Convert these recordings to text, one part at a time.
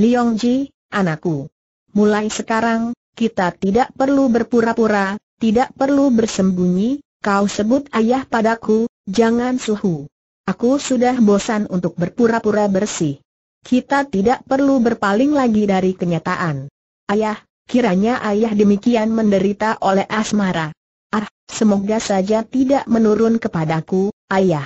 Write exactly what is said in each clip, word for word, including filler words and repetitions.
Liongji, anakku. Mulai sekarang, kita tidak perlu berpura-pura, tidak perlu bersembunyi. Kau sebut ayah padaku, jangan suhu. Aku sudah bosan untuk berpura-pura bersih. Kita tidak perlu berpaling lagi dari kenyataan. Ayah, kiranya ayah demikian menderita oleh asmara. Ah, semoga saja tidak menurun kepadaku, ayah.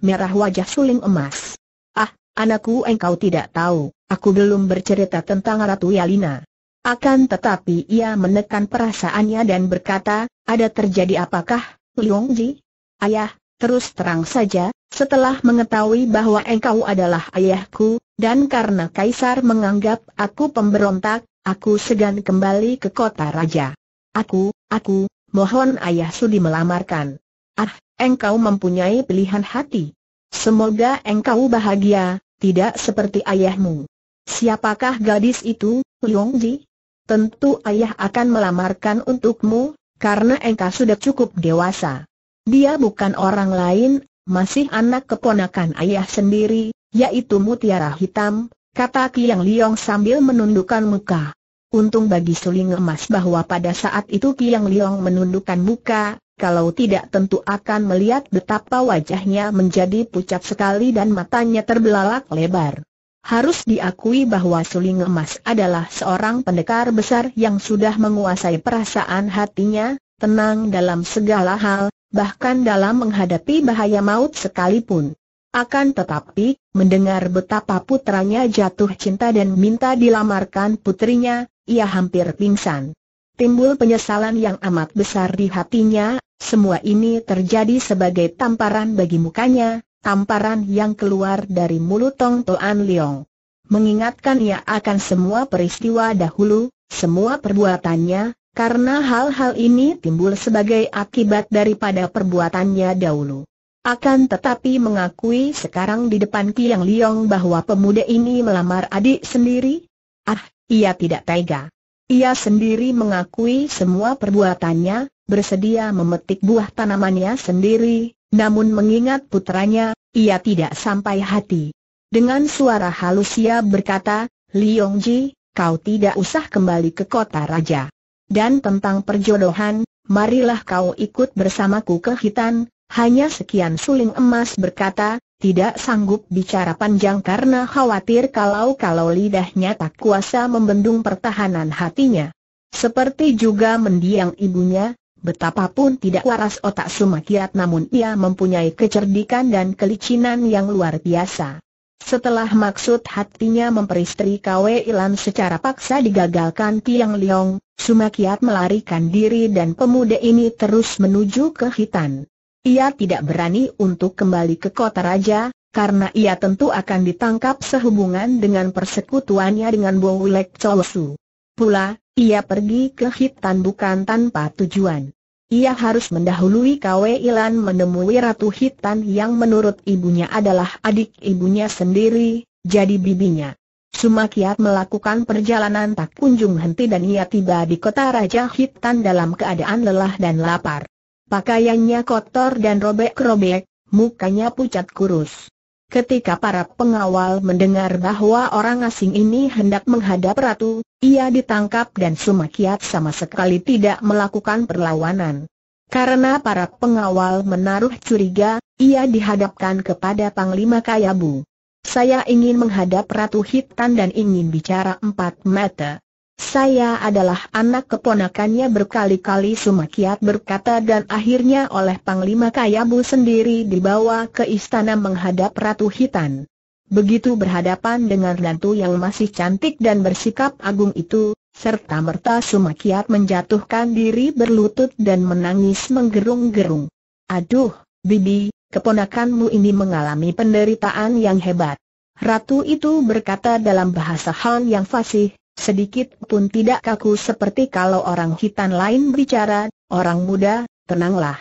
Merah wajah Suling Emas. Ah, anakku, engkau tidak tahu, aku belum bercerita tentang Ratu Yalina. Akan tetapi ia menekan perasaannya dan berkata, ada terjadi apakah, Liongji? Ayah, terus terang saja, setelah mengetahui bahwa engkau adalah ayahku, dan karena Kaisar menganggap aku pemberontak, aku segan kembali ke kota raja. Aku, aku, mohon ayah sudi melamarkan. Ah, engkau mempunyai pilihan hati. Semoga engkau bahagia, tidak seperti ayahmu. Siapakah gadis itu, Liongji? Tentu ayah akan melamarkan untukmu, karena engkau sudah cukup dewasa. Dia bukan orang lain, masih anak keponakan ayah sendiri, yaitu Mutiara Hitam, kata Ki Yang Leong sambil menundukkan muka. Untung bagi Suling Emas bahwa pada saat itu Ki Yang Leong menundukkan muka, kalau tidak tentu akan melihat betapa wajahnya menjadi pucat sekali dan matanya terbelalak lebar. Harus diakui bahwa Suling Emas adalah seorang pendekar besar yang sudah menguasai perasaan hatinya, tenang dalam segala hal, bahkan dalam menghadapi bahaya maut sekalipun. Akan tetapi, mendengar betapa putranya jatuh cinta dan minta dilamarkan putrinya, ia hampir pingsan. Timbul penyesalan yang amat besar di hatinya, semua ini terjadi sebagai tamparan bagi mukanya, tamparan yang keluar dari mulut Tong Tuan Liong. Mengingatkan ia akan semua peristiwa dahulu, semua perbuatannya, karena hal-hal ini timbul sebagai akibat daripada perbuatannya dahulu. Akan tetapi mengakui sekarang di depan Ki Yang Leong bahwa pemuda ini melamar adik sendiri? Ah, ia tidak tega. Ia sendiri mengakui semua perbuatannya, bersedia memetik buah tanamannya sendiri, namun mengingat putranya, ia tidak sampai hati. Dengan suara halus ia berkata, Liongji, kau tidak usah kembali ke kota raja. Dan tentang perjodohan, marilah kau ikut bersamaku ke Khitan. Hanya sekian Suling Emas berkata, tidak sanggup bicara panjang karena khawatir kalau-kalau lidahnya tak kuasa membendung pertahanan hatinya. Seperti juga mendiang ibunya, betapapun tidak waras otak Sumakiat namun ia mempunyai kecerdikan dan kelicinan yang luar biasa. Setelah maksud hatinya memperistri Kwe Ilan secara paksa digagalkan Ki Yang Leong, Sumakiat melarikan diri dan pemuda ini terus menuju ke Khitan. Ia tidak berani untuk kembali ke kota raja, karena ia tentu akan ditangkap sehubungan dengan persekutuannya dengan Bowlek Chowsu. Pula, ia pergi ke Khitan bukan tanpa tujuan. Ia harus mendahului Kwe Ilan menemui Ratu Khitan yang menurut ibunya adalah adik ibunya sendiri, jadi bibinya. Sumakiat melakukan perjalanan tak kunjung henti dan ia tiba di kota raja Khitan dalam keadaan lelah dan lapar. Pakaiannya kotor dan robek-robek, mukanya pucat kurus. Ketika para pengawal mendengar bahwa orang asing ini hendak menghadap ratu, ia ditangkap dan Sumakiat sama sekali tidak melakukan perlawanan. Karena para pengawal menaruh curiga, ia dihadapkan kepada Panglima Kayabu. Saya ingin menghadap Ratu Khitan dan ingin bicara empat mata. Saya adalah anak keponakannya, berkali-kali Sumakiat berkata, dan akhirnya oleh Panglima Kayabu sendiri dibawa ke istana menghadap Ratu Khitan. Begitu berhadapan dengan ratu yang masih cantik dan bersikap agung itu, serta merta Sumakiat menjatuhkan diri berlutut dan menangis menggerung-gerung. Aduh, bibi, keponakanmu ini mengalami penderitaan yang hebat. Ratu itu berkata dalam bahasa Han yang fasih. Sedikit pun tidak kaku seperti kalau orang Khitan lain bicara. Orang muda, tenanglah.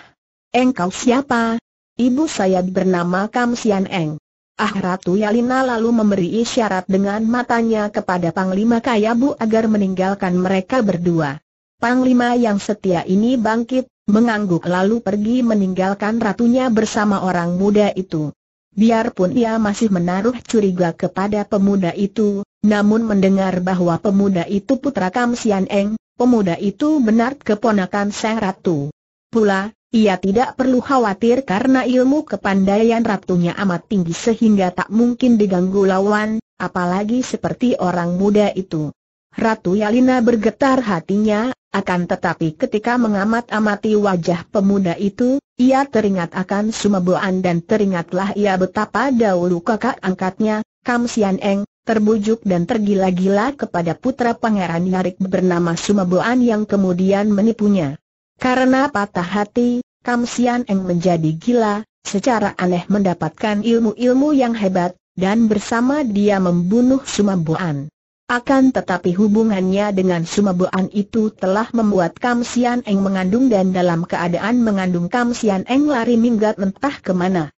Engkau siapa? Ibu saya bernama Kam Sian Eng. Ah, Ratu Yalina lalu memberi isyarat dengan matanya kepada Panglima Kayabu agar meninggalkan mereka berdua. Panglima yang setia ini bangkit, mengangguk lalu pergi meninggalkan ratunya bersama orang muda itu. Biarpun ia masih menaruh curiga kepada pemuda itu, Namun mendengar bahwa pemuda itu putra Kam Sian Eng, pemuda itu benar keponakan sang ratu. Pula, ia tidak perlu khawatir karena ilmu kepandaian ratunya amat tinggi sehingga tak mungkin diganggu lawan, apalagi seperti orang muda itu. Ratu Yalina bergetar hatinya, akan tetapi ketika mengamat-amati wajah pemuda itu, ia teringat akan Sumabuan dan teringatlah ia betapa dahulu kakak angkatnya, Kam Sian Eng, terbujuk dan tergila-gila kepada putra Pangeran Nyarik bernama Sumabuan yang kemudian menipunya. Karena patah hati, Kam Sian Eng menjadi gila, secara aneh mendapatkan ilmu-ilmu yang hebat, dan bersama dia membunuh Sumabuan. Akan tetapi hubungannya dengan Sumabuan itu telah membuat Kam Sian Eng mengandung dan dalam keadaan mengandung Kam Sian Eng lari minggat entah kemana.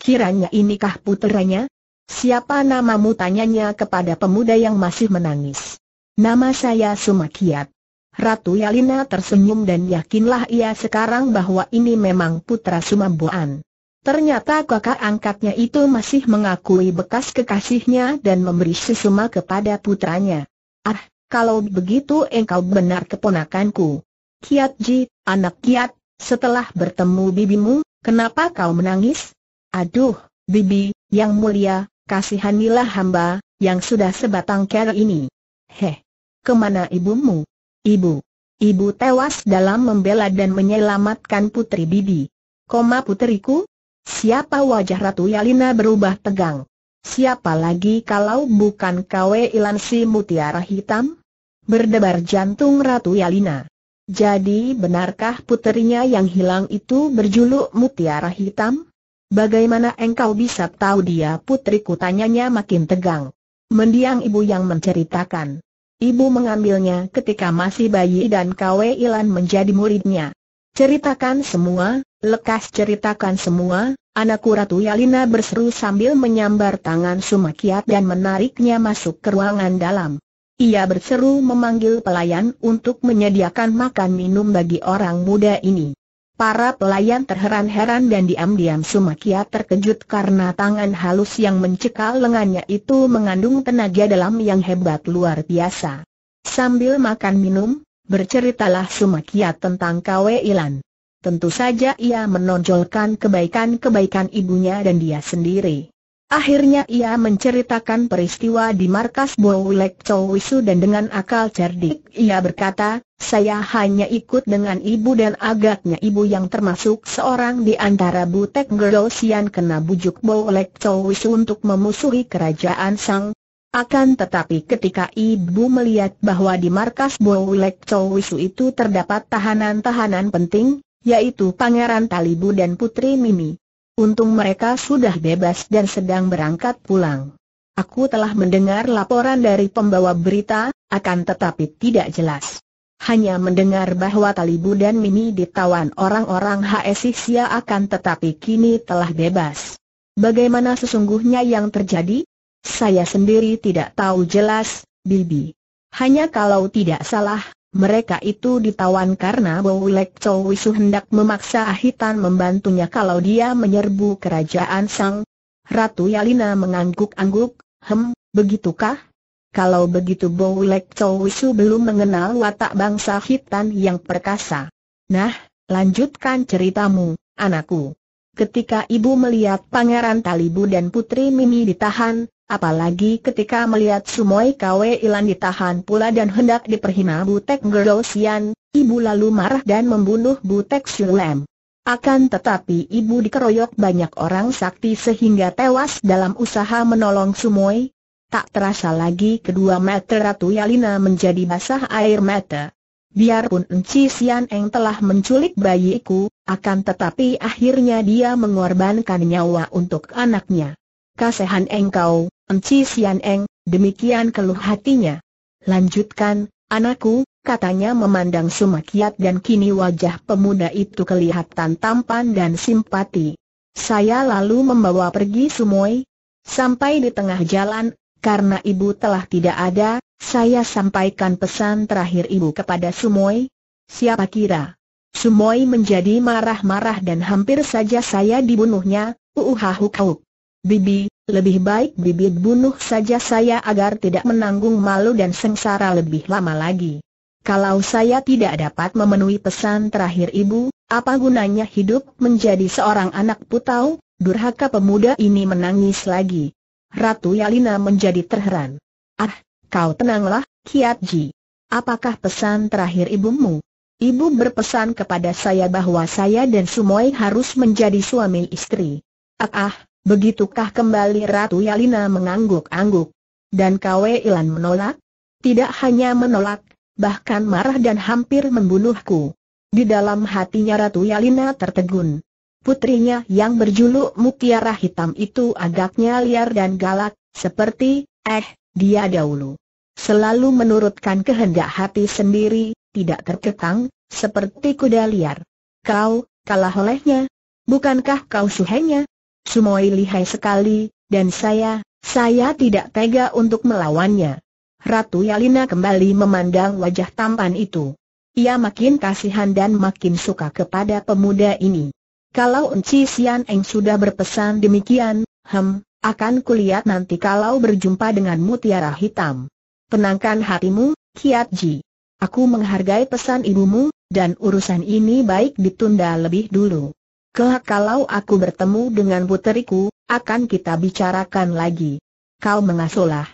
Kiranya inikah puteranya? Siapa namamu? Tanyanya kepada pemuda yang masih menangis. Nama saya Sumakiat. Ratu Yalina tersenyum dan yakinlah ia sekarang bahwa ini memang putra Sumabuan. Ternyata kakak angkatnya itu masih mengakui bekas kekasihnya dan memberi sesuma kepada putranya. Ah, kalau begitu engkau benar keponakanku. Kiatji, anak Kiat, setelah bertemu bibimu, kenapa kau menangis? Aduh, bibi, yang mulia, kasihanilah hamba, yang sudah sebatang kera ini. Heh, kemana ibumu? Ibu, ibu tewas dalam membela dan menyelamatkan putri bibi. Koma putriku? Siapa? Wajah Ratu Yalina berubah tegang. Siapa lagi kalau bukan Kwe Ilan si Mutiara Hitam? Berdebar jantung Ratu Yalina. Jadi benarkah puterinya yang hilang itu berjuluk Mutiara Hitam? Bagaimana engkau bisa tahu dia putriku? Tanyanya makin tegang. Mendiang ibu yang menceritakan. Ibu mengambilnya ketika masih bayi dan Kwe Ilan menjadi muridnya. Ceritakan semua. Lekas ceritakan semua, anakku, Ratu Yalina berseru sambil menyambar tangan Sumakiat dan menariknya masuk ke ruangan dalam. Ia berseru memanggil pelayan untuk menyediakan makan minum bagi orang muda ini. Para pelayan terheran-heran dan diam-diam Sumakiat terkejut karena tangan halus yang mencekal lengannya itu mengandung tenaga dalam yang hebat luar biasa. Sambil makan minum, berceritalah Sumakiat tentang Kwe Ilan. Tentu saja ia menonjolkan kebaikan-kebaikan ibunya dan dia sendiri. Akhirnya ia menceritakan peristiwa di markas Bowlek Chowsu dan dengan akal cerdik ia berkata, saya hanya ikut dengan ibu dan agaknya ibu yang termasuk seorang di antara Butek Ngero Sian kena bujuk Bowlek Chowsu untuk memusuhi kerajaan Sang. Akan tetapi ketika ibu melihat bahwa di markas Bowlek Chowsu itu terdapat tahanan-tahanan penting, yaitu Pangeran Talibu dan Putri Mimi. Untung mereka sudah bebas dan sedang berangkat pulang. Aku telah mendengar laporan dari pembawa berita, akan tetapi tidak jelas. Hanya mendengar bahwa Talibu dan Mimi ditawan orang-orang H S I A akan tetapi kini telah bebas. Bagaimana sesungguhnya yang terjadi? Saya sendiri tidak tahu jelas, bibi. Hanya kalau tidak salah, mereka itu ditawan karena Bowlek Chowsu hendak memaksa Khitan membantunya kalau dia menyerbu kerajaan Sang. Ratu Yalina mengangguk-angguk, hem, begitukah? Kalau begitu Bowlek Chowsu belum mengenal watak bangsa Khitan yang perkasa. Nah, lanjutkan ceritamu, anakku. Ketika ibu melihat Pangeran Talibu dan Putri Mimi ditahan, apalagi ketika melihat Sumoi Kwe Ilan ditahan pula dan hendak diperhina Butek Ngero Sian, ibu lalu marah dan membunuh Butek Sulem. Akan tetapi ibu dikeroyok banyak orang sakti sehingga tewas dalam usaha menolong Sumoi. Tak terasa lagi kedua mata Ratu Yalina menjadi basah air mata. Biarpun Enci Sian Eng telah menculik bayiku, akan tetapi akhirnya dia mengorbankan nyawa untuk anaknya. Kasihan engkau, Enci Sian Eng, demikian keluh hatinya. Lanjutkan, anakku, katanya memandang Sumakiat dan kini wajah pemuda itu kelihatan tampan dan simpati. Saya lalu membawa pergi Sumoi. Sampai di tengah jalan, karena ibu telah tidak ada, saya sampaikan pesan terakhir ibu kepada Sumoi. Siapa kira? Sumoi menjadi marah-marah dan hampir saja saya dibunuhnya, uhuhahuhuk. Bibi, Lebih baik bibit bunuh saja saya agar tidak menanggung malu dan sengsara lebih lama lagi. Kalau saya tidak dapat memenuhi pesan terakhir ibu, apa gunanya hidup menjadi seorang anak putau? Durhaka pemuda ini menangis lagi. Ratu Yalina menjadi terheran. Ah, kau tenanglah, Kiat Ji. Apakah pesan terakhir ibumu? Ibu berpesan kepada saya bahwa saya dan Sumoi harus menjadi suami istri. Ah, ah, begitukah? Kembali Ratu Yalina mengangguk-angguk. Dan Kwe Ilan menolak? Tidak hanya menolak, bahkan marah dan hampir membunuhku. Di dalam hatinya Ratu Yalina tertegun. Putrinya yang berjuluk Mutiara Hitam itu agaknya liar dan galak, seperti, eh, dia dahulu selalu menurutkan kehendak hati sendiri, tidak terkekang, seperti kuda liar. Kau kalah olehnya. Bukankah kau suhenya? Sumoi lihai sekali, dan saya, saya tidak tega untuk melawannya. Ratu Yalina kembali memandang wajah tampan itu. Ia makin kasihan dan makin suka kepada pemuda ini. Kalau Enci Sian Eng sudah berpesan demikian, hem, akan kulihat nanti kalau berjumpa dengan Mutiara Hitam. Tenangkan hatimu, Kiat Ji. Aku menghargai pesan ibumu, dan urusan ini baik ditunda lebih dulu. Kelak kalau aku bertemu dengan puteriku, akan kita bicarakan lagi. Kau mengasuhlah.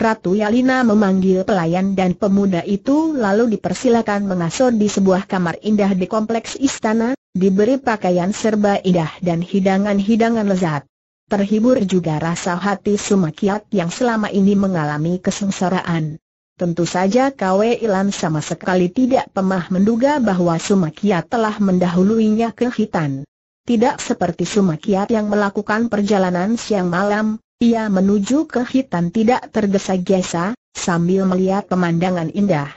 Ratu Yalina memanggil pelayan dan pemuda itu lalu dipersilakan mengasuh di sebuah kamar indah di kompleks istana, diberi pakaian serba indah dan hidangan-hidangan lezat. Terhibur juga rasa hati Sumakiat yang selama ini mengalami kesengsaraan. Tentu saja Kwe Ilan sama sekali tidak pernah menduga bahwa Sumakiat telah mendahuluinya ke Khitan. Tidak seperti Sumakiat yang melakukan perjalanan siang malam, ia menuju ke Khitan tidak tergesa-gesa, sambil melihat pemandangan indah.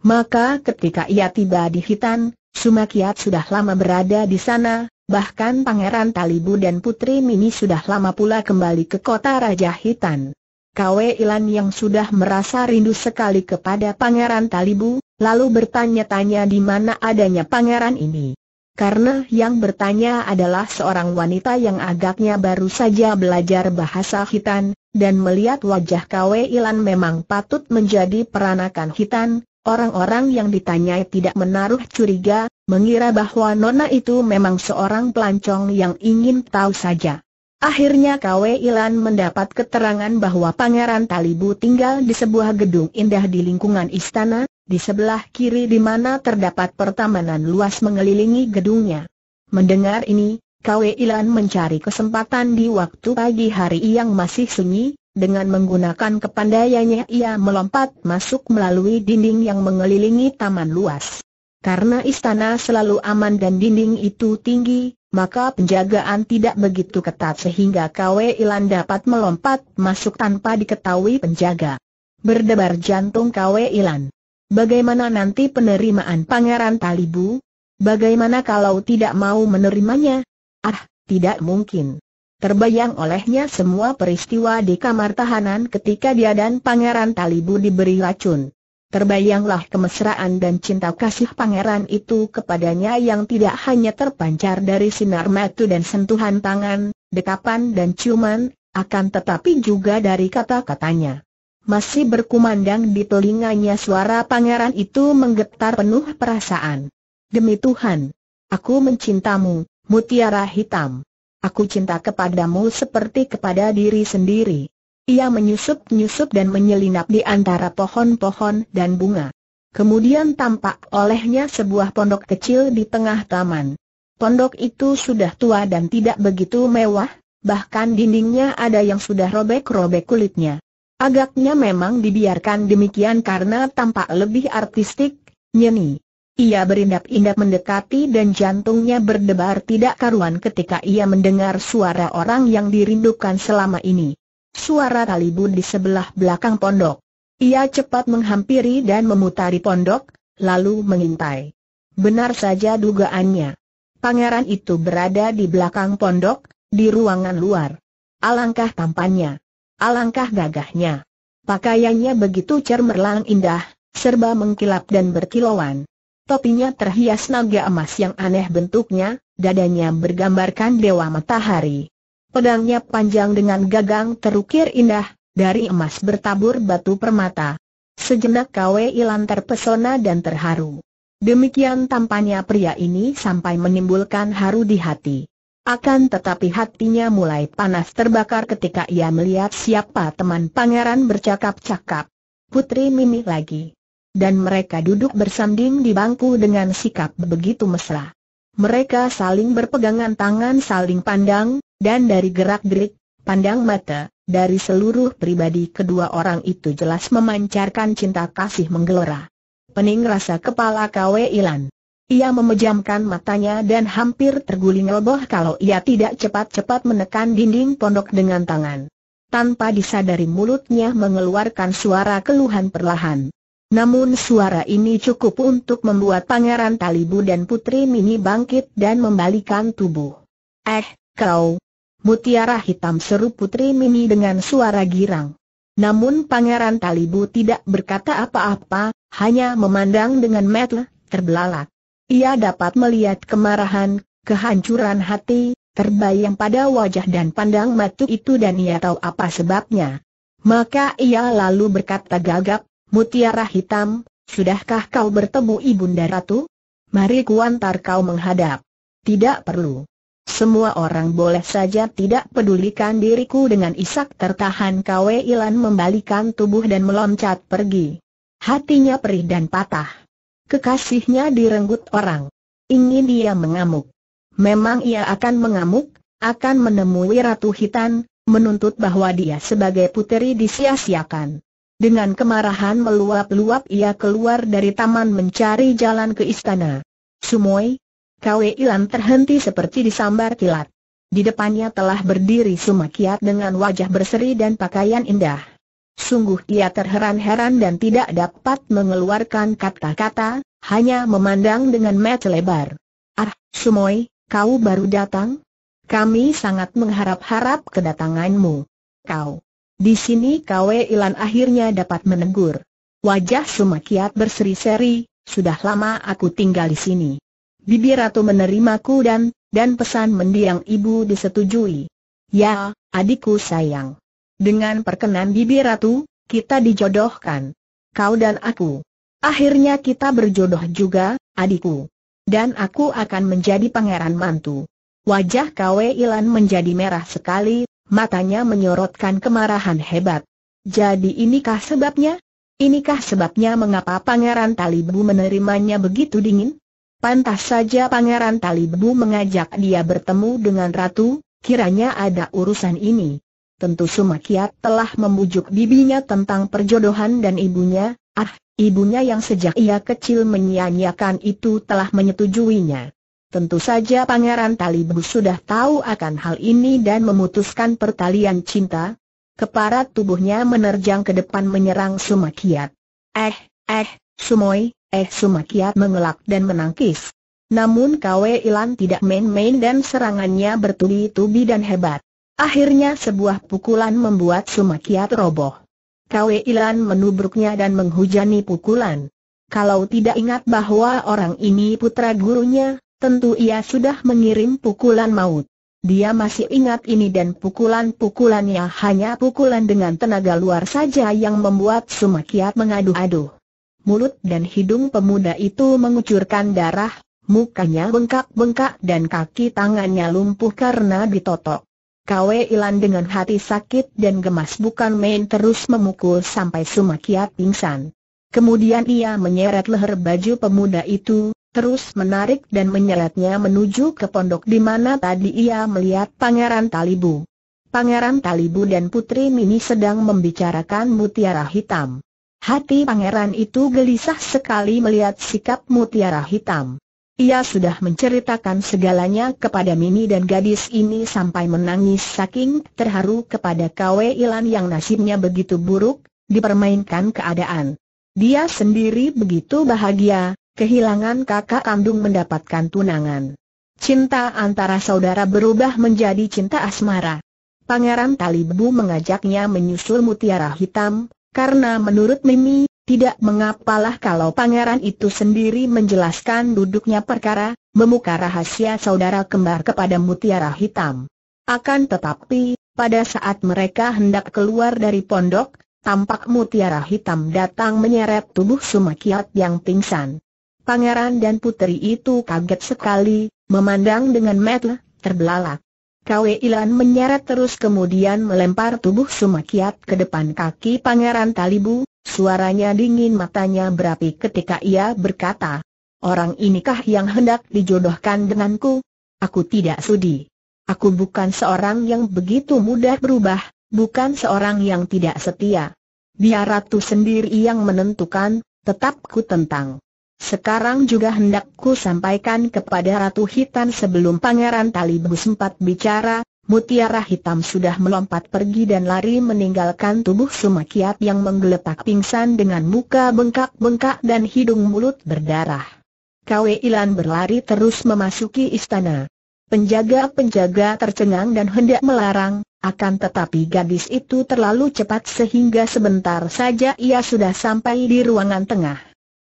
Maka ketika ia tiba di Khitan, Sumakiat sudah lama berada di sana, bahkan Pangeran Talibu dan Putri Mimi sudah lama pula kembali ke kota Raja Khitan. Kwe Ilan yang sudah merasa rindu sekali kepada Pangeran Talibu, lalu bertanya-tanya di mana adanya pangeran ini. Karena yang bertanya adalah seorang wanita yang agaknya baru saja belajar bahasa Khitan, dan melihat wajah Kwe Ilan memang patut menjadi peranakan Khitan. Orang-orang yang ditanyai tidak menaruh curiga, mengira bahwa nona itu memang seorang pelancong yang ingin tahu saja. Akhirnya Kwe Ilan mendapat keterangan bahwa Pangeran Talibu tinggal di sebuah gedung indah di lingkungan istana, di sebelah kiri di mana terdapat pertamanan luas mengelilingi gedungnya. Mendengar ini, Kwe Ilan mencari kesempatan di waktu pagi hari yang masih sunyi. Dengan menggunakan kepandaiannya ia melompat masuk melalui dinding yang mengelilingi taman luas. Karena istana selalu aman dan dinding itu tinggi, maka penjagaan tidak begitu ketat sehingga Kwe Ilan dapat melompat masuk tanpa diketahui penjaga. Berdebar jantung Kwe Ilan. Bagaimana nanti penerimaan Pangeran Talibu? Bagaimana kalau tidak mau menerimanya? Ah, tidak mungkin. Terbayang olehnya semua peristiwa di kamar tahanan ketika dia dan Pangeran Talibu diberi racun. Terbayanglah kemesraan dan cinta kasih pangeran itu kepadanya yang tidak hanya terpancar dari sinar mata dan sentuhan tangan, dekapan dan ciuman, akan tetapi juga dari kata-katanya. Masih berkumandang di telinganya suara pangeran itu menggetar penuh perasaan. Demi Tuhan, aku mencintamu, Mutiara Hitam. Aku cinta kepadamu seperti kepada diri sendiri. Ia menyusup-nyusup dan menyelinap di antara pohon-pohon dan bunga. Kemudian tampak olehnya sebuah pondok kecil di tengah taman. Pondok itu sudah tua dan tidak begitu mewah, bahkan dindingnya ada yang sudah robek-robek kulitnya. Agaknya memang dibiarkan demikian karena tampak lebih artistik, nyeni. Ia berindap-indap mendekati dan jantungnya berdebar tidak karuan ketika ia mendengar suara orang yang dirindukan selama ini. Suara Talibu di sebelah belakang pondok. Ia cepat menghampiri dan memutari pondok, lalu mengintai. Benar saja dugaannya. Pangeran itu berada di belakang pondok, di ruangan luar. Alangkah tampannya, alangkah gagahnya. Pakaiannya begitu cemerlang indah, serba mengkilap dan berkilauan. Topinya terhias naga emas yang aneh bentuknya, dadanya bergambarkan dewa matahari. Pedangnya panjang dengan gagang terukir indah, dari emas bertabur batu permata. Sejenak Kwe Ilan terpesona dan terharu. Demikian tampannya pria ini sampai menimbulkan haru di hati. Akan tetapi hatinya mulai panas terbakar ketika ia melihat siapa teman pangeran bercakap-cakap. Putri Mimi lagi. Dan mereka duduk bersanding di bangku dengan sikap begitu mesra. Mereka saling berpegangan tangan, saling pandang, dan dari gerak-gerik, pandang mata, dari seluruh pribadi kedua orang itu jelas memancarkan cinta kasih menggelora. Pening rasa kepala Kwe Ilan. Ia memejamkan matanya dan hampir terguling roboh kalau ia tidak cepat-cepat menekan dinding pondok dengan tangan. Tanpa disadari mulutnya mengeluarkan suara keluhan perlahan. Namun suara ini cukup untuk membuat Pangeran Talibu dan Putri Mimi bangkit dan membalikan tubuh. "Eh, kau!" Mutiara hitam, seru Putri Mimi dengan suara girang. Namun Pangeran Talibu tidak berkata apa-apa, hanya memandang dengan mata terbelalak. Ia dapat melihat kemarahan, kehancuran hati, terbayang pada wajah dan pandang mata itu dan ia tahu apa sebabnya. Maka ia lalu berkata gagap, "Mutiara hitam, sudahkah kau bertemu Ibunda Ratu? Mari kuantar kau menghadap." "Tidak perlu. Semua orang boleh saja tidak pedulikan diriku." Dengan isak tertahan Kwe Ilan membalikan tubuh dan meloncat pergi. Hatinya perih dan patah. Kekasihnya direnggut orang. Ingin dia mengamuk. Memang ia akan mengamuk, akan menemui Ratu Khitan, menuntut bahwa dia sebagai puteri disia-siakan. Dengan kemarahan meluap-luap ia keluar dari taman mencari jalan ke istana. "Sumoi!" Kwe Ilan terhenti seperti disambar kilat. Di depannya telah berdiri Sumakiat dengan wajah berseri dan pakaian indah. Sungguh ia terheran-heran dan tidak dapat mengeluarkan kata-kata, hanya memandang dengan mata lebar. "Ah, Sumoi, kau baru datang? Kami sangat mengharap-harap kedatanganmu. Kau di sini?" Kwe Ilan akhirnya dapat menegur. Wajah Sumakiat berseri-seri, "Sudah lama aku tinggal di sini. Bibi Ratu menerimaku dan, dan pesan mendiang ibu disetujui." "Ya, adikku sayang. Dengan perkenan Bibi Ratu, kita dijodohkan. Kau dan aku. Akhirnya kita berjodoh juga, adikku. Dan aku akan menjadi pangeran mantu." Wajah Kwe Ilan menjadi merah sekali, matanya menyorotkan kemarahan hebat. "Jadi inikah sebabnya? Inikah sebabnya mengapa Pangeran Talibu menerimanya begitu dingin?" Pantas saja Pangeran Talibu mengajak dia bertemu dengan Ratu, kiranya ada urusan ini. Tentu Sumakiat telah membujuk bibinya tentang perjodohan dan ibunya, ah, ibunya yang sejak ia kecil menyia-nyiakan itu telah menyetujuinya. Tentu saja Pangeran Talibu sudah tahu akan hal ini dan memutuskan pertalian cinta. Kepala tubuhnya menerjang ke depan menyerang Sumakiat. "Eh, eh, Sumoi, eh!" Sumakiat mengelak dan menangkis. Namun Kwe Ilan tidak main-main dan serangannya bertubi-tubi dan hebat. Akhirnya sebuah pukulan membuat Sumakiat roboh. Kwe Ilan menubruknya dan menghujani pukulan. Kalau tidak ingat bahwa orang ini putra gurunya, tentu ia sudah mengirim pukulan maut. Dia masih ingat ini dan pukulan-pukulannya hanya pukulan dengan tenaga luar saja yang membuat Sumakiat mengaduh-aduh. Mulut dan hidung pemuda itu mengucurkan darah, mukanya bengkak-bengkak dan kaki tangannya lumpuh karena ditotok. Kwe Ilan dengan hati sakit dan gemas bukan main terus memukul sampai Sumakiat pingsan. Kemudian ia menyeret leher baju pemuda itu, terus menarik dan menyeretnya menuju ke pondok di mana tadi ia melihat Pangeran Talibu. Pangeran Talibu dan Putri Mimi sedang membicarakan Mutiara Hitam. Hati pangeran itu gelisah sekali melihat sikap Mutiara Hitam. Ia sudah menceritakan segalanya kepada Mimi dan gadis ini sampai menangis saking terharu kepada Kwe Ilan yang nasibnya begitu buruk, dipermainkan keadaan. Dia sendiri begitu bahagia, kehilangan kakak kandung mendapatkan tunangan. Cinta antara saudara berubah menjadi cinta asmara. Pangeran Talibu mengajaknya menyusul Mutiara Hitam, karena menurut Mimi, tidak mengapalah kalau pangeran itu sendiri menjelaskan duduknya perkara, membuka rahasia saudara kembar kepada Mutiara Hitam. Akan tetapi, pada saat mereka hendak keluar dari pondok, tampak mutiara hitam datang menyeret tubuh Sumakiat yang pingsan. Pangeran dan putri itu kaget sekali, memandang dengan mata terbelalak. Kwe Ilan menyeret terus kemudian melempar tubuh Sumakiat ke depan kaki Pangeran Talibu. Suaranya dingin, matanya berapi ketika ia berkata, "Orang inikah yang hendak dijodohkan denganku? Aku tidak sudi. Aku bukan seorang yang begitu mudah berubah, bukan seorang yang tidak setia. Biar ratu sendiri yang menentukan, tetap ku tentang. Sekarang juga hendak ku sampaikan kepada Ratu Khitan." Sebelum Pangeran Talibu sempat bicara, mutiara hitam sudah melompat pergi dan lari meninggalkan tubuh Sumakiat yang menggeletak pingsan dengan muka bengkak-bengkak dan hidung mulut berdarah. Kwe Ilan berlari terus memasuki istana. Penjaga-penjaga tercengang dan hendak melarang, akan tetapi gadis itu terlalu cepat sehingga sebentar saja ia sudah sampai di ruangan tengah.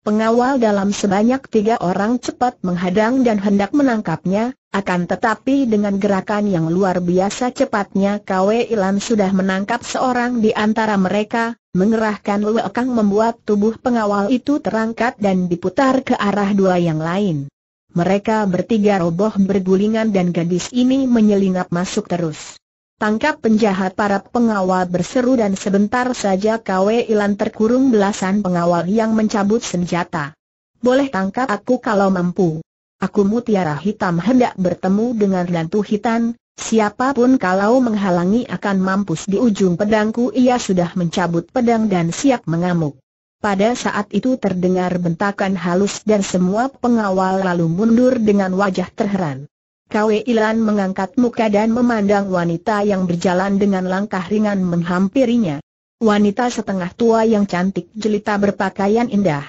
Pengawal dalam sebanyak tiga orang cepat menghadang dan hendak menangkapnya, akan tetapi dengan gerakan yang luar biasa cepatnya Kwe Ilan sudah menangkap seorang di antara mereka, mengerahkan lekang membuat tubuh pengawal itu terangkat dan diputar ke arah dua yang lain. Mereka bertiga roboh bergulingan dan gadis ini menyelinap masuk terus. "Tangkap penjahat!" para pengawal berseru, dan sebentar saja Kwe Ilan terkurung belasan pengawal yang mencabut senjata. "Boleh tangkap aku kalau mampu. Aku mutiara hitam hendak bertemu dengan Ratu Khitan, siapapun kalau menghalangi akan mampus di ujung pedangku." Ia sudah mencabut pedang dan siap mengamuk. Pada saat itu terdengar bentakan halus dan semua pengawal lalu mundur dengan wajah terheran. Kwe Ilan mengangkat muka dan memandang wanita yang berjalan dengan langkah ringan menghampirinya. Wanita setengah tua yang cantik jelita berpakaian indah.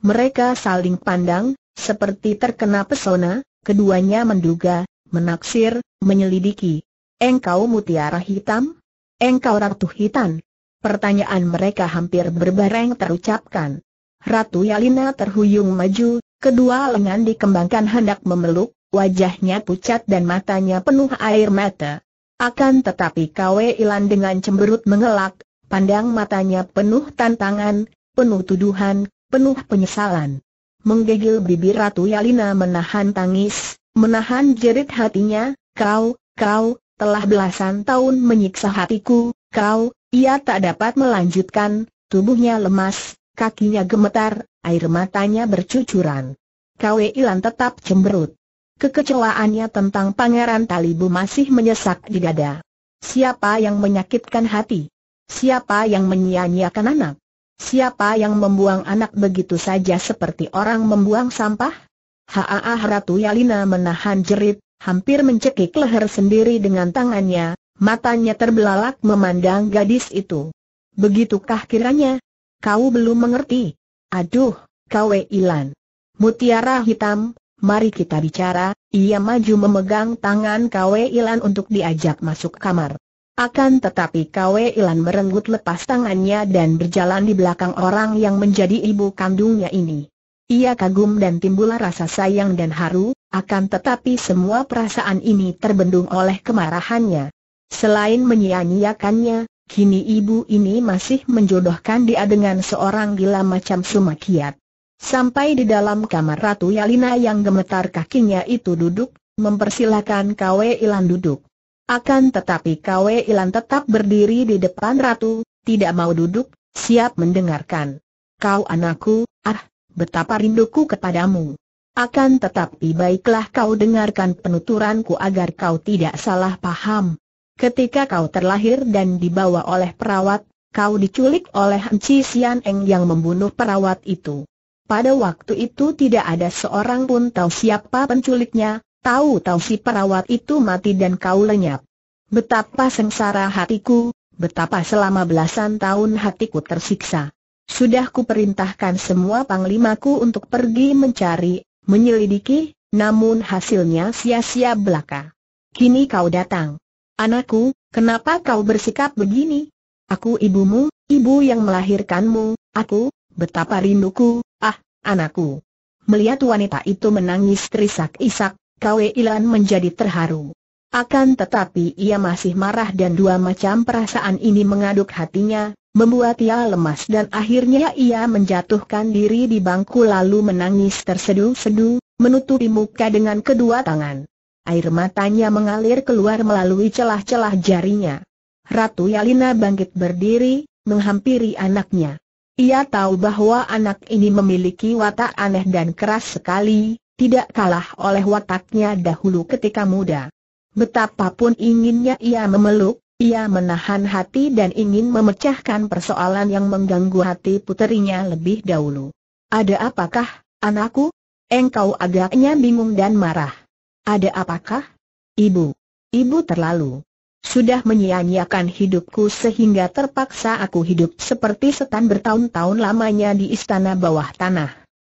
Mereka saling pandang, seperti terkena pesona. Keduanya menduga, menaksir, menyelidiki. "Engkau mutiara hitam? Engkau Ratu Khitan?" Pertanyaan mereka hampir berbareng terucapkan. Ratu Yalina terhuyung maju, kedua lengan dikembangkan hendak memeluk. Wajahnya pucat dan matanya penuh air mata. Akan tetapi Kwe Ilan dengan cemberut mengelak, pandang matanya penuh tantangan, penuh tuduhan, penuh penyesalan. Menggigil bibir Ratu Yalina menahan tangis, menahan jerit hatinya, "Kau, kau, telah belasan tahun menyiksa hatiku, kau." Ia tak dapat melanjutkan, tubuhnya lemas, kakinya gemetar, air matanya bercucuran. Kwe Ilan tetap cemberut. Kekecewaannya tentang Pangeran Talibu masih menyesak di dada. Siapa yang menyakitkan hati? Siapa yang menyia-nyiakan anak? Siapa yang membuang anak begitu saja seperti orang membuang sampah? Haah, Ratu Yalina menahan jerit, hampir mencekik leher sendiri dengan tangannya. Matanya terbelalak memandang gadis itu. "Begitukah kiranya? Kau belum mengerti? Aduh, Kwe Ilan. Mutiara hitam, mari kita bicara." Ia maju memegang tangan Kwe Ilan untuk diajak masuk kamar. Akan tetapi Kwe Ilan merenggut lepas tangannya dan berjalan di belakang orang yang menjadi ibu kandungnya ini. Ia kagum dan timbul rasa sayang dan haru, akan tetapi semua perasaan ini terbendung oleh kemarahannya. Selain menyia-nyiakannya, kini ibu ini masih menjodohkan dia dengan seorang gila macam Sumakiat. Sampai di dalam kamar, Ratu Yalina yang gemetar kakinya itu duduk, mempersilahkan Kwe Ilan duduk. Akan tetapi Kwe Ilan tetap berdiri di depan Ratu, tidak mau duduk, siap mendengarkan. "Kau anakku, ah, betapa rinduku kepadamu. Akan tetapi baiklah kau dengarkan penuturanku agar kau tidak salah paham. Ketika kau terlahir dan dibawa oleh perawat, kau diculik oleh Enci Sian Eng yang membunuh perawat itu. Pada waktu itu tidak ada seorang pun tahu siapa penculiknya, tahu-tahu si perawat itu mati dan kau lenyap. Betapa sengsara hatiku, betapa selama belasan tahun hatiku tersiksa. Sudah kuperintahkan semua panglimaku untuk pergi mencari, menyelidiki, namun hasilnya sia-sia belaka. Kini kau datang. Anakku, kenapa kau bersikap begini? Aku ibumu, ibu yang melahirkanmu, aku, betapa rinduku. Ah, anakku." Melihat wanita itu menangis terisak-isak, Kwe Ilan menjadi terharu. Akan tetapi ia masih marah dan dua macam perasaan ini mengaduk hatinya, membuat ia lemas dan akhirnya ia menjatuhkan diri di bangku lalu menangis tersedu-sedu, menutupi muka dengan kedua tangan. Air matanya mengalir keluar melalui celah-celah jarinya. Ratu Yalina bangkit berdiri, menghampiri anaknya. Ia tahu bahwa anak ini memiliki watak aneh dan keras sekali, tidak kalah oleh wataknya dahulu ketika muda. Betapapun inginnya ia memeluk, ia menahan hati dan ingin memecahkan persoalan yang mengganggu hati puterinya lebih dahulu. "Ada apakah, anakku?" Engkau agaknya bingung dan marah. "Ada apakah? Ibu, ibu terlalu sudah menyia-nyiakan hidupku sehingga terpaksa aku hidup seperti setan bertahun-tahun lamanya di istana bawah tanah.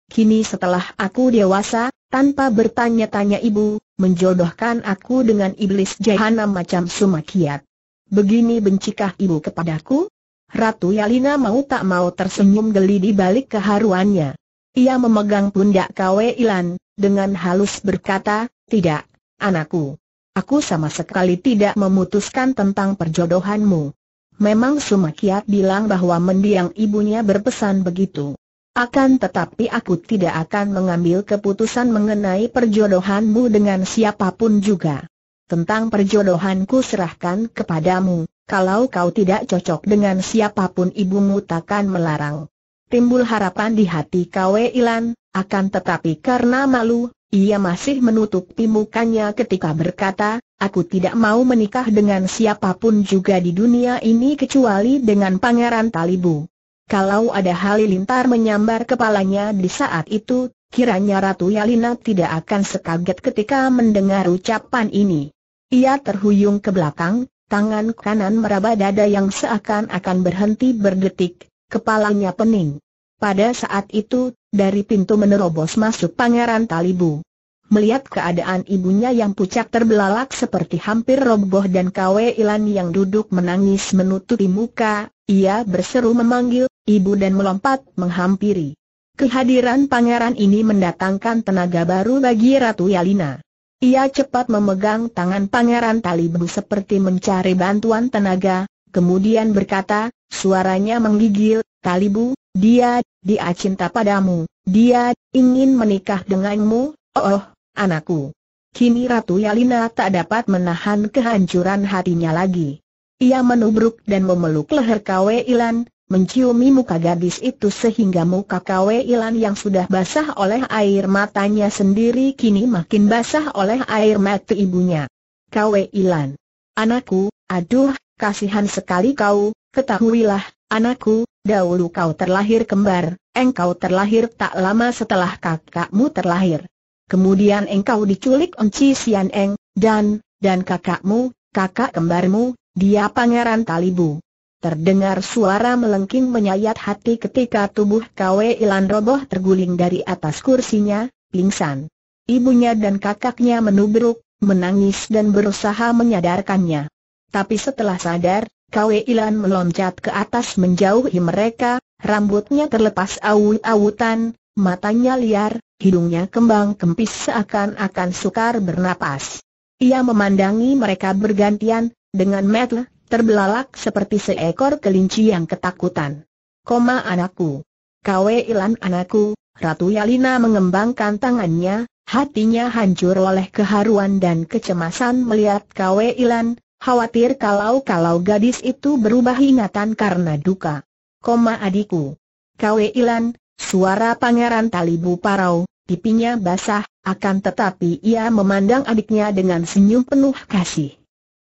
Kini setelah aku dewasa, tanpa bertanya-tanya ibu, menjodohkan aku dengan iblis jahanam macam Sumakiat. Begini bencikah ibu kepadaku?" Ratu Yalina mau tak mau tersenyum geli di balik keharuannya. Ia memegang pundak Kwe Ilan, dengan halus berkata, "Tidak, anakku. Aku sama sekali tidak memutuskan tentang perjodohanmu. Memang Sumakiat bilang bahwa mendiang ibunya berpesan begitu. Akan tetapi aku tidak akan mengambil keputusan mengenai perjodohanmu dengan siapapun juga. Tentang perjodohanku serahkan kepadamu. Kalau kau tidak cocok dengan siapapun, ibumu takkan melarang." Timbul harapan di hati Kwe Ilan, akan tetapi karena malu, ia masih menutupi mukanya ketika berkata, "Aku tidak mau menikah dengan siapapun juga di dunia ini kecuali dengan Pangeran Talibu." Kalau ada halilintar menyambar kepalanya di saat itu, kiranya Ratu Yalina tidak akan sekaget ketika mendengar ucapan ini. Ia terhuyung ke belakang, tangan kanan meraba dada yang seakan-akan berhenti berdetik, kepalanya pening. Pada saat itu, dari pintu menerobos masuk Pangeran Talibu. Melihat keadaan ibunya yang pucat terbelalak seperti hampir roboh dan Kwe Ilan yang duduk menangis menutupi muka, ia berseru memanggil, "Ibu," dan melompat menghampiri. Kehadiran pangeran ini mendatangkan tenaga baru bagi Ratu Yalina. Ia cepat memegang tangan Pangeran Talibu seperti mencari bantuan tenaga, kemudian berkata, suaranya menggigil, "Talibu, dia, dia cinta padamu, dia ingin menikah denganmu, oh, oh, anakku." Kini Ratu Yalina tak dapat menahan kehancuran hatinya lagi. Ia menubruk dan memeluk leher Kwe Ilan, menciumi muka gadis itu sehingga muka Kwe Ilan yang sudah basah oleh air matanya sendiri kini makin basah oleh air mata ibunya. "Kwe Ilan, anakku, aduh, kasihan sekali kau. Ketahuilah, anakku, dahulu kau terlahir kembar, engkau terlahir tak lama setelah kakakmu terlahir. Kemudian engkau diculik Onci Sian Eng, dan, dan kakakmu, kakak kembarmu, dia Pangeran Talibu." Terdengar suara melengking menyayat hati ketika tubuh Kwe Ilan roboh terguling dari atas kursinya, pingsan. Ibunya dan kakaknya menubruk, menangis dan berusaha menyadarkannya. Tapi setelah sadar, Kwe Ilan meloncat ke atas menjauhi mereka, rambutnya terlepas awut-awutan, matanya liar, hidungnya kembang kempis seakan-akan sukar bernapas. Ia memandangi mereka bergantian, dengan mata terbelalak seperti seekor kelinci yang ketakutan. "Koma anakku. Kwe Ilan anakku." Ratu Yalina mengembangkan tangannya, hatinya hancur oleh keharuan dan kecemasan melihat Kwe Ilan. Khawatir kalau-kalau gadis itu berubah ingatan karena duka. "Koma adikku. Kwe Ilan," suara Pangeran Talibu parau, pipinya basah, akan tetapi ia memandang adiknya dengan senyum penuh kasih.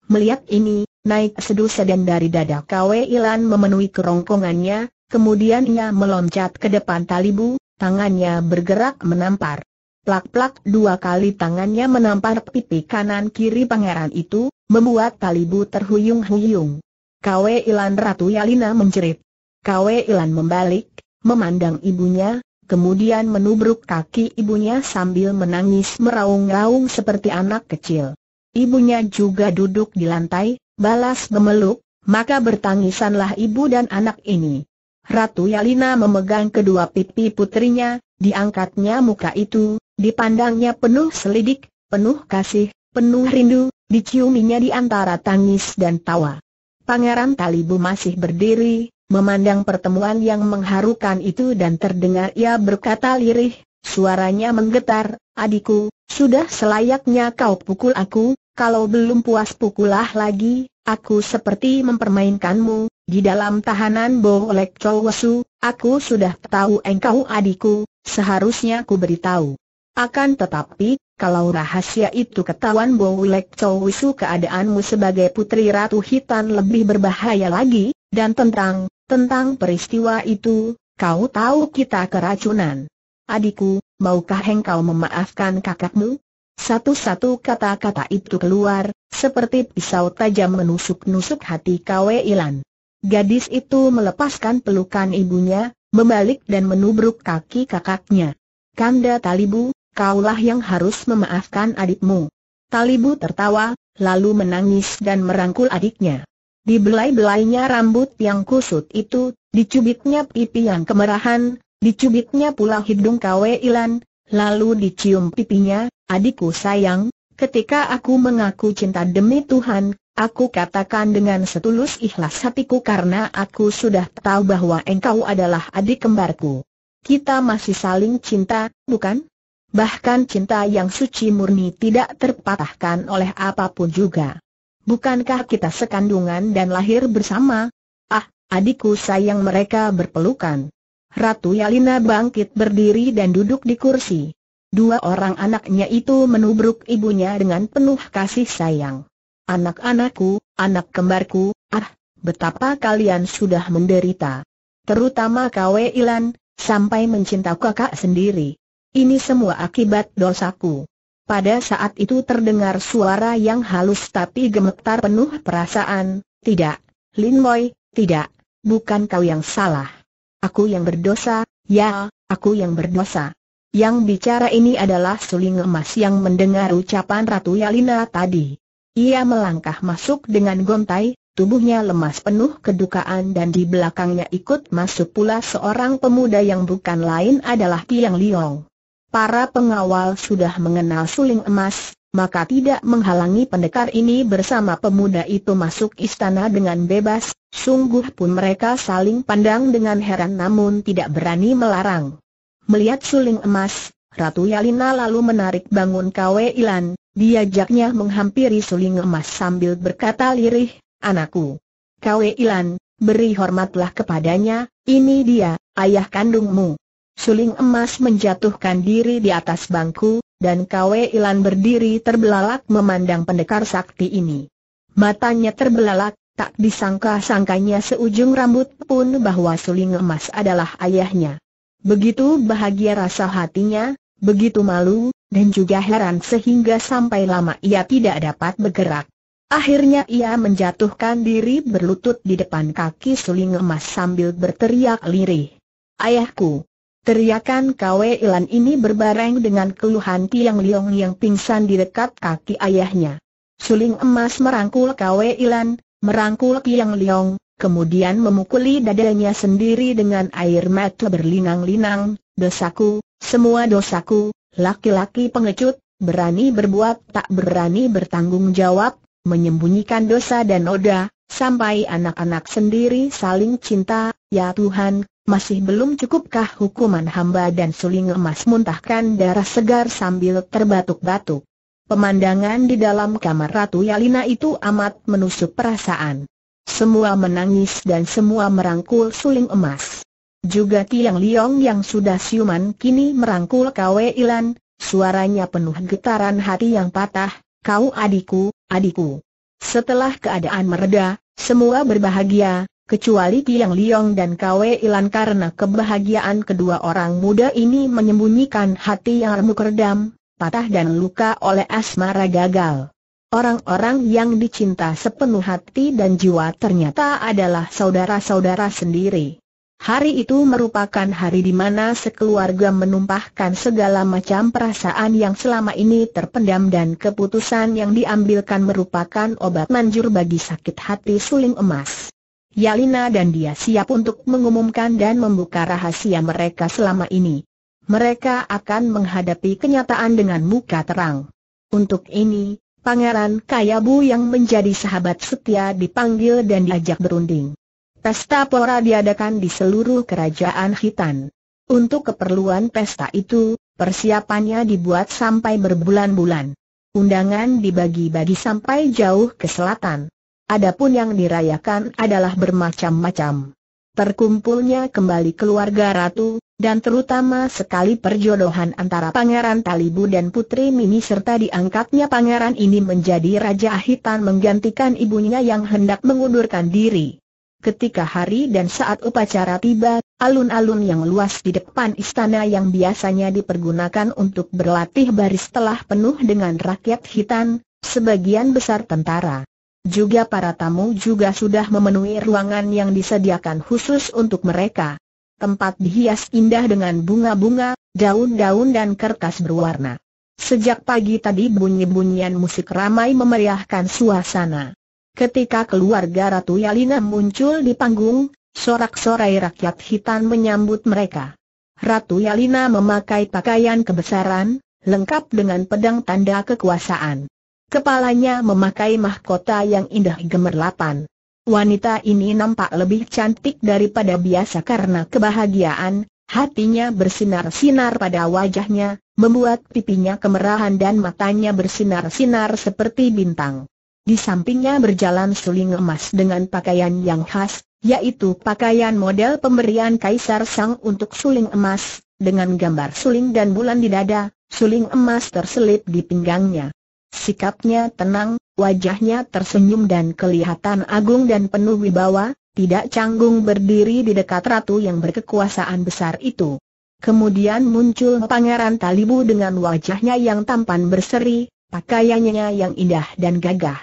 Melihat ini, naik sedu sedan dari dada Kwe Ilan memenuhi kerongkongannya, kemudian ia meloncat ke depan Talibu, tangannya bergerak menampar. Plak-plak dua kali tangannya menampar pipi kanan kiri pangeran itu, membuat Talibu terhuyung-huyung. Kwe Ilan Ratu Yalina menjerit. Kwe Ilan membalik, memandang ibunya, kemudian menubruk kaki ibunya sambil menangis meraung-raung seperti anak kecil. Ibunya juga duduk di lantai, balas memeluk, maka bertangisanlah ibu dan anak ini. Ratu Yalina memegang kedua pipi putrinya, diangkatnya muka itu. Dipandangnya penuh selidik, penuh kasih, penuh rindu, diciuminya di antara tangis dan tawa. Pangeran Talibu masih berdiri, memandang pertemuan yang mengharukan itu dan terdengar ia berkata lirih, suaranya menggetar, "Adikku, sudah selayaknya kau pukul aku, kalau belum puas pukulah lagi, aku seperti mempermainkanmu, di dalam tahanan Bowlek Chowsu, aku sudah tahu engkau adikku, seharusnya ku beritahu. Akan tetapi, kalau rahasia itu ketahuan Bowlek Chowsu keadaanmu sebagai putri Ratu Khitan lebih berbahaya lagi, dan tentang, tentang peristiwa itu, kau tahu kita keracunan. Adikku, maukah engkau memaafkan kakakmu?" Satu-satu kata-kata itu keluar, seperti pisau tajam menusuk-nusuk hati Kwe Ilan. Gadis itu melepaskan pelukan ibunya, membalik dan menubruk kaki kakaknya. "Kanda Talibu, kaulah yang harus memaafkan adikmu." Talibu tertawa, lalu menangis dan merangkul adiknya. Dibelai-belainya rambut yang kusut itu, dicubitnya pipi yang kemerahan, dicubitnya pula hidung Kwe Ilan, lalu dicium pipinya. "Adikku sayang, ketika aku mengaku cinta demi Tuhan, aku katakan dengan setulus ikhlas hatiku karena aku sudah tahu bahwa engkau adalah adik kembarku. Kita masih saling cinta, bukan? Bahkan cinta yang suci murni tidak terpatahkan oleh apapun juga. Bukankah kita sekandungan dan lahir bersama?" "Ah, adikku sayang." Mereka berpelukan. Ratu Yalina bangkit berdiri dan duduk di kursi. Dua orang anaknya itu menubruk ibunya dengan penuh kasih sayang. "Anak-anakku, anak kembarku, ah, betapa kalian sudah menderita. Terutama Kwe Ilan, sampai mencinta kakak sendiri. Ini semua akibat dosaku." Pada saat itu terdengar suara yang halus tapi gemetar penuh perasaan, "Tidak, Lin Moi, tidak, bukan kau yang salah. Aku yang berdosa, ya, aku yang berdosa." Yang bicara ini adalah Suling Emas yang mendengar ucapan Ratu Yalina tadi. Ia melangkah masuk dengan gontai, tubuhnya lemas penuh kedukaan dan di belakangnya ikut masuk pula seorang pemuda yang bukan lain adalah Ki Yang Leong. Para pengawal sudah mengenal Suling Emas, maka tidak menghalangi pendekar ini bersama pemuda itu masuk istana dengan bebas. Sungguh pun mereka saling pandang dengan heran namun tidak berani melarang. Melihat Suling Emas, Ratu Yalina lalu menarik bangun Kwe Ilan, diajaknya menghampiri Suling Emas sambil berkata lirih, "Anakku. Kwe Ilan, beri hormatlah kepadanya, ini dia, ayah kandungmu." Suling Emas menjatuhkan diri di atas bangku, dan Kwe Ilan berdiri terbelalak memandang pendekar sakti ini. Matanya terbelalak, tak disangka-sangkanya seujung rambut pun bahwa Suling Emas adalah ayahnya. Begitu bahagia rasa hatinya, begitu malu, dan juga heran sehingga sampai lama ia tidak dapat bergerak. Akhirnya ia menjatuhkan diri berlutut di depan kaki Suling Emas sambil berteriak lirih, "Ayahku!" Teriakan Kwe Ilan ini berbareng dengan keluhan Ki Yang Leong yang pingsan di dekat kaki ayahnya. Suling Emas merangkul Kwe Ilan, merangkul Ki Yang Leong, kemudian memukuli dadanya sendiri dengan air mata berlinang-linang. "Dosaku, semua dosaku, laki-laki pengecut, berani berbuat tak berani bertanggung jawab, menyembunyikan dosa dan noda, sampai anak-anak sendiri saling cinta, ya Tuhan. Masih belum cukupkah hukuman hamba?" Dan Suling Emas muntahkan darah segar sambil terbatuk-batuk. Pemandangan di dalam kamar Ratu Yalina itu amat menusuk perasaan. Semua menangis dan semua merangkul Suling Emas. Juga Ki Yang Leong yang sudah siuman kini merangkul Kwe Ilan, suaranya penuh getaran hati yang patah, "Kau adikku, adikku." Setelah keadaan mereda, semua berbahagia. Kecuali Ki Yang Leong dan Kwe Ilan karena kebahagiaan kedua orang muda ini menyembunyikan hati yang remuk redam, patah dan luka oleh asmara gagal. Orang-orang yang dicinta sepenuh hati dan jiwa ternyata adalah saudara-saudara sendiri. Hari itu merupakan hari di mana sekeluarga menumpahkan segala macam perasaan yang selama ini terpendam dan keputusan yang diambilkan merupakan obat manjur bagi sakit hati Suling Emas. Yalina dan dia siap untuk mengumumkan dan membuka rahasia mereka selama ini. Mereka akan menghadapi kenyataan dengan muka terang. Untuk ini, Pangeran Kayabu yang menjadi sahabat setia dipanggil dan diajak berunding. Pesta pora diadakan di seluruh kerajaan Khitan. Untuk keperluan pesta itu, persiapannya dibuat sampai berbulan-bulan. Undangan dibagi-bagi sampai jauh ke selatan. Adapun yang dirayakan adalah bermacam-macam. Terkumpulnya kembali keluarga ratu, dan terutama sekali perjodohan antara Pangeran Talibu dan Putri Mimi serta diangkatnya pangeran ini menjadi Raja Khitan menggantikan ibunya yang hendak mengundurkan diri. Ketika hari dan saat upacara tiba, alun-alun yang luas di depan istana yang biasanya dipergunakan untuk berlatih baris telah penuh dengan rakyat Khitan, sebagian besar tentara. Juga para tamu juga sudah memenuhi ruangan yang disediakan khusus untuk mereka. Tempat dihias indah dengan bunga-bunga, daun-daun dan kertas berwarna. Sejak pagi tadi bunyi-bunyian musik ramai memeriahkan suasana. Ketika keluarga Ratu Yalina muncul di panggung, sorak-sorai rakyat Khitan menyambut mereka. Ratu Yalina memakai pakaian kebesaran, lengkap dengan pedang tanda kekuasaan. Kepalanya memakai mahkota yang indah gemerlapan. Wanita ini nampak lebih cantik daripada biasa karena kebahagiaan, hatinya bersinar-sinar pada wajahnya, membuat pipinya kemerahan dan matanya bersinar-sinar seperti bintang. Di sampingnya berjalan Suling Emas dengan pakaian yang khas, yaitu pakaian model pemberian Kaisar Sang untuk Suling Emas, dengan gambar suling dan bulan di dada, Suling Emas terselip di pinggangnya. Sikapnya tenang, wajahnya tersenyum dan kelihatan agung dan penuh wibawa, tidak canggung berdiri di dekat ratu yang berkekuasaan besar itu. Kemudian muncul Pangeran Talibu dengan wajahnya yang tampan berseri, pakaiannya yang indah dan gagah.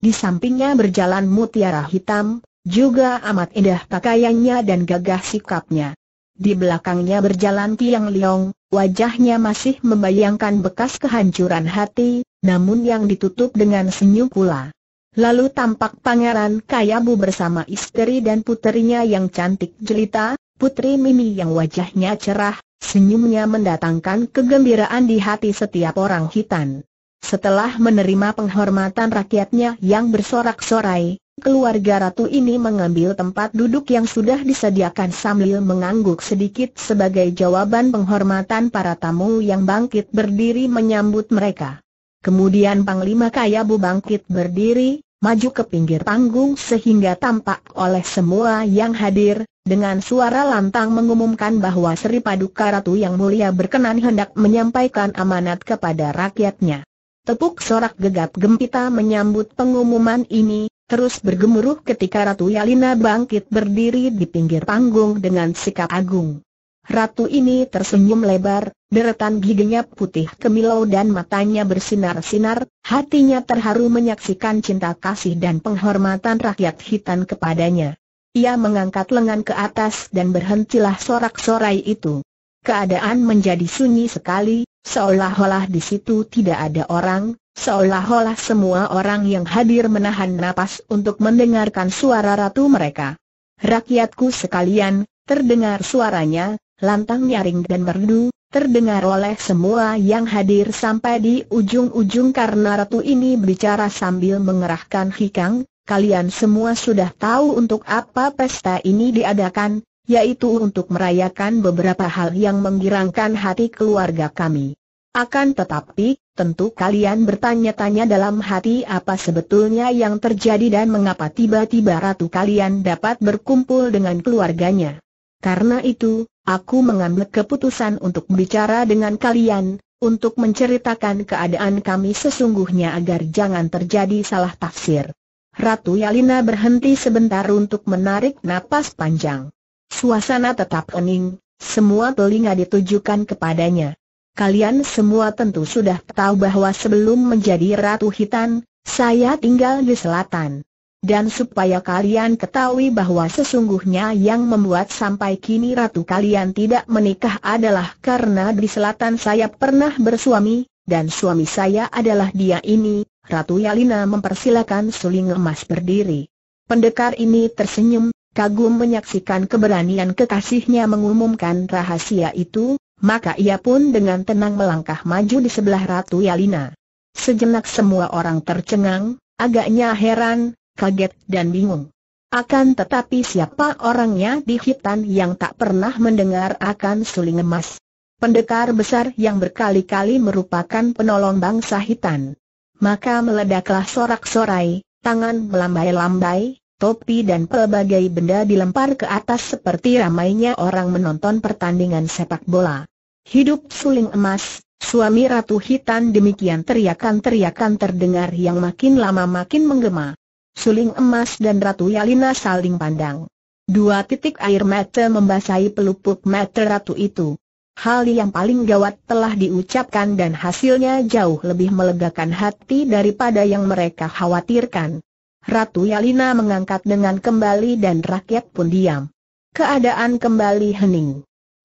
Di sampingnya berjalan Mutiara Hitam, juga amat indah pakaiannya dan gagah sikapnya. Di belakangnya berjalan Kiang Leong, wajahnya masih membayangkan bekas kehancuran hati, namun yang ditutup dengan senyum pula. Lalu tampak Pangeran Kayabu bersama istri dan putrinya yang cantik jelita, Putri Mimi yang wajahnya cerah, senyumnya mendatangkan kegembiraan di hati setiap orang Khitan. Setelah menerima penghormatan rakyatnya yang bersorak-sorai, keluarga ratu ini mengambil tempat duduk yang sudah disediakan sambil mengangguk sedikit sebagai jawaban penghormatan para tamu yang bangkit berdiri menyambut mereka. Kemudian Panglima Kayabu bangkit berdiri, maju ke pinggir panggung sehingga tampak oleh semua yang hadir, dengan suara lantang mengumumkan bahwa Sri Paduka Ratu yang mulia berkenan hendak menyampaikan amanat kepada rakyatnya. Tepuk sorak gegap gempita menyambut pengumuman ini, terus bergemuruh ketika Ratu Yalina bangkit berdiri di pinggir panggung dengan sikap agung. Ratu ini tersenyum lebar, deretan giginya putih kemilau dan matanya bersinar-sinar, hatinya terharu menyaksikan cinta kasih dan penghormatan rakyat Khitan kepadanya. Ia mengangkat lengan ke atas dan berhentilah sorak-sorai itu. Keadaan menjadi sunyi sekali. Seolah-olah di situ tidak ada orang, seolah-olah semua orang yang hadir menahan napas untuk mendengarkan suara ratu mereka. Rakyatku sekalian, terdengar suaranya, lantang nyaring dan merdu, terdengar oleh semua yang hadir sampai di ujung-ujung karena ratu ini berbicara sambil mengerahkan hikang, kalian semua sudah tahu untuk apa pesta ini diadakan, yaitu untuk merayakan beberapa hal yang menggirangkan hati keluarga kami. Akan tetapi, tentu kalian bertanya-tanya dalam hati apa sebetulnya yang terjadi dan mengapa tiba-tiba ratu kalian dapat berkumpul dengan keluarganya. Karena itu, aku mengambil keputusan untuk bicara dengan kalian, untuk menceritakan keadaan kami sesungguhnya agar jangan terjadi salah tafsir. Ratu Yalina berhenti sebentar untuk menarik napas panjang. Suasana tetap hening, semua telinga ditujukan kepadanya. Kalian semua tentu sudah tahu bahwa sebelum menjadi Ratu Khitan, saya tinggal di selatan. Dan supaya kalian ketahui bahwa sesungguhnya yang membuat sampai kini ratu kalian tidak menikah adalah karena di selatan saya pernah bersuami, dan suami saya adalah dia ini. Ratu Yalina mempersilakan Suling Emas berdiri. Pendekar ini tersenyum, kagum menyaksikan keberanian kekasihnya mengumumkan rahasia itu, maka ia pun dengan tenang melangkah maju di sebelah Ratu Yalina. Sejenak semua orang tercengang, agaknya heran, kaget dan bingung. Akan tetapi siapa orangnya di Khitan yang tak pernah mendengar akan Suling Emas? Pendekar besar yang berkali-kali merupakan penolong bangsa Khitan. Maka meledaklah sorak-sorai, tangan melambai-lambai, topi dan pelbagai benda dilempar ke atas seperti ramainya orang menonton pertandingan sepak bola. Hidup Suling Emas, suami Ratu Khitan, demikian teriakan-teriakan terdengar yang makin lama makin menggema. Suling Emas dan Ratu Yalina saling pandang. Dua titik air mata membasahi pelupuk mata ratu itu. Hal yang paling gawat telah diucapkan dan hasilnya jauh lebih melegakan hati daripada yang mereka khawatirkan. Ratu Yalina mengangkat dengan kembali dan rakyat pun diam. Keadaan kembali hening.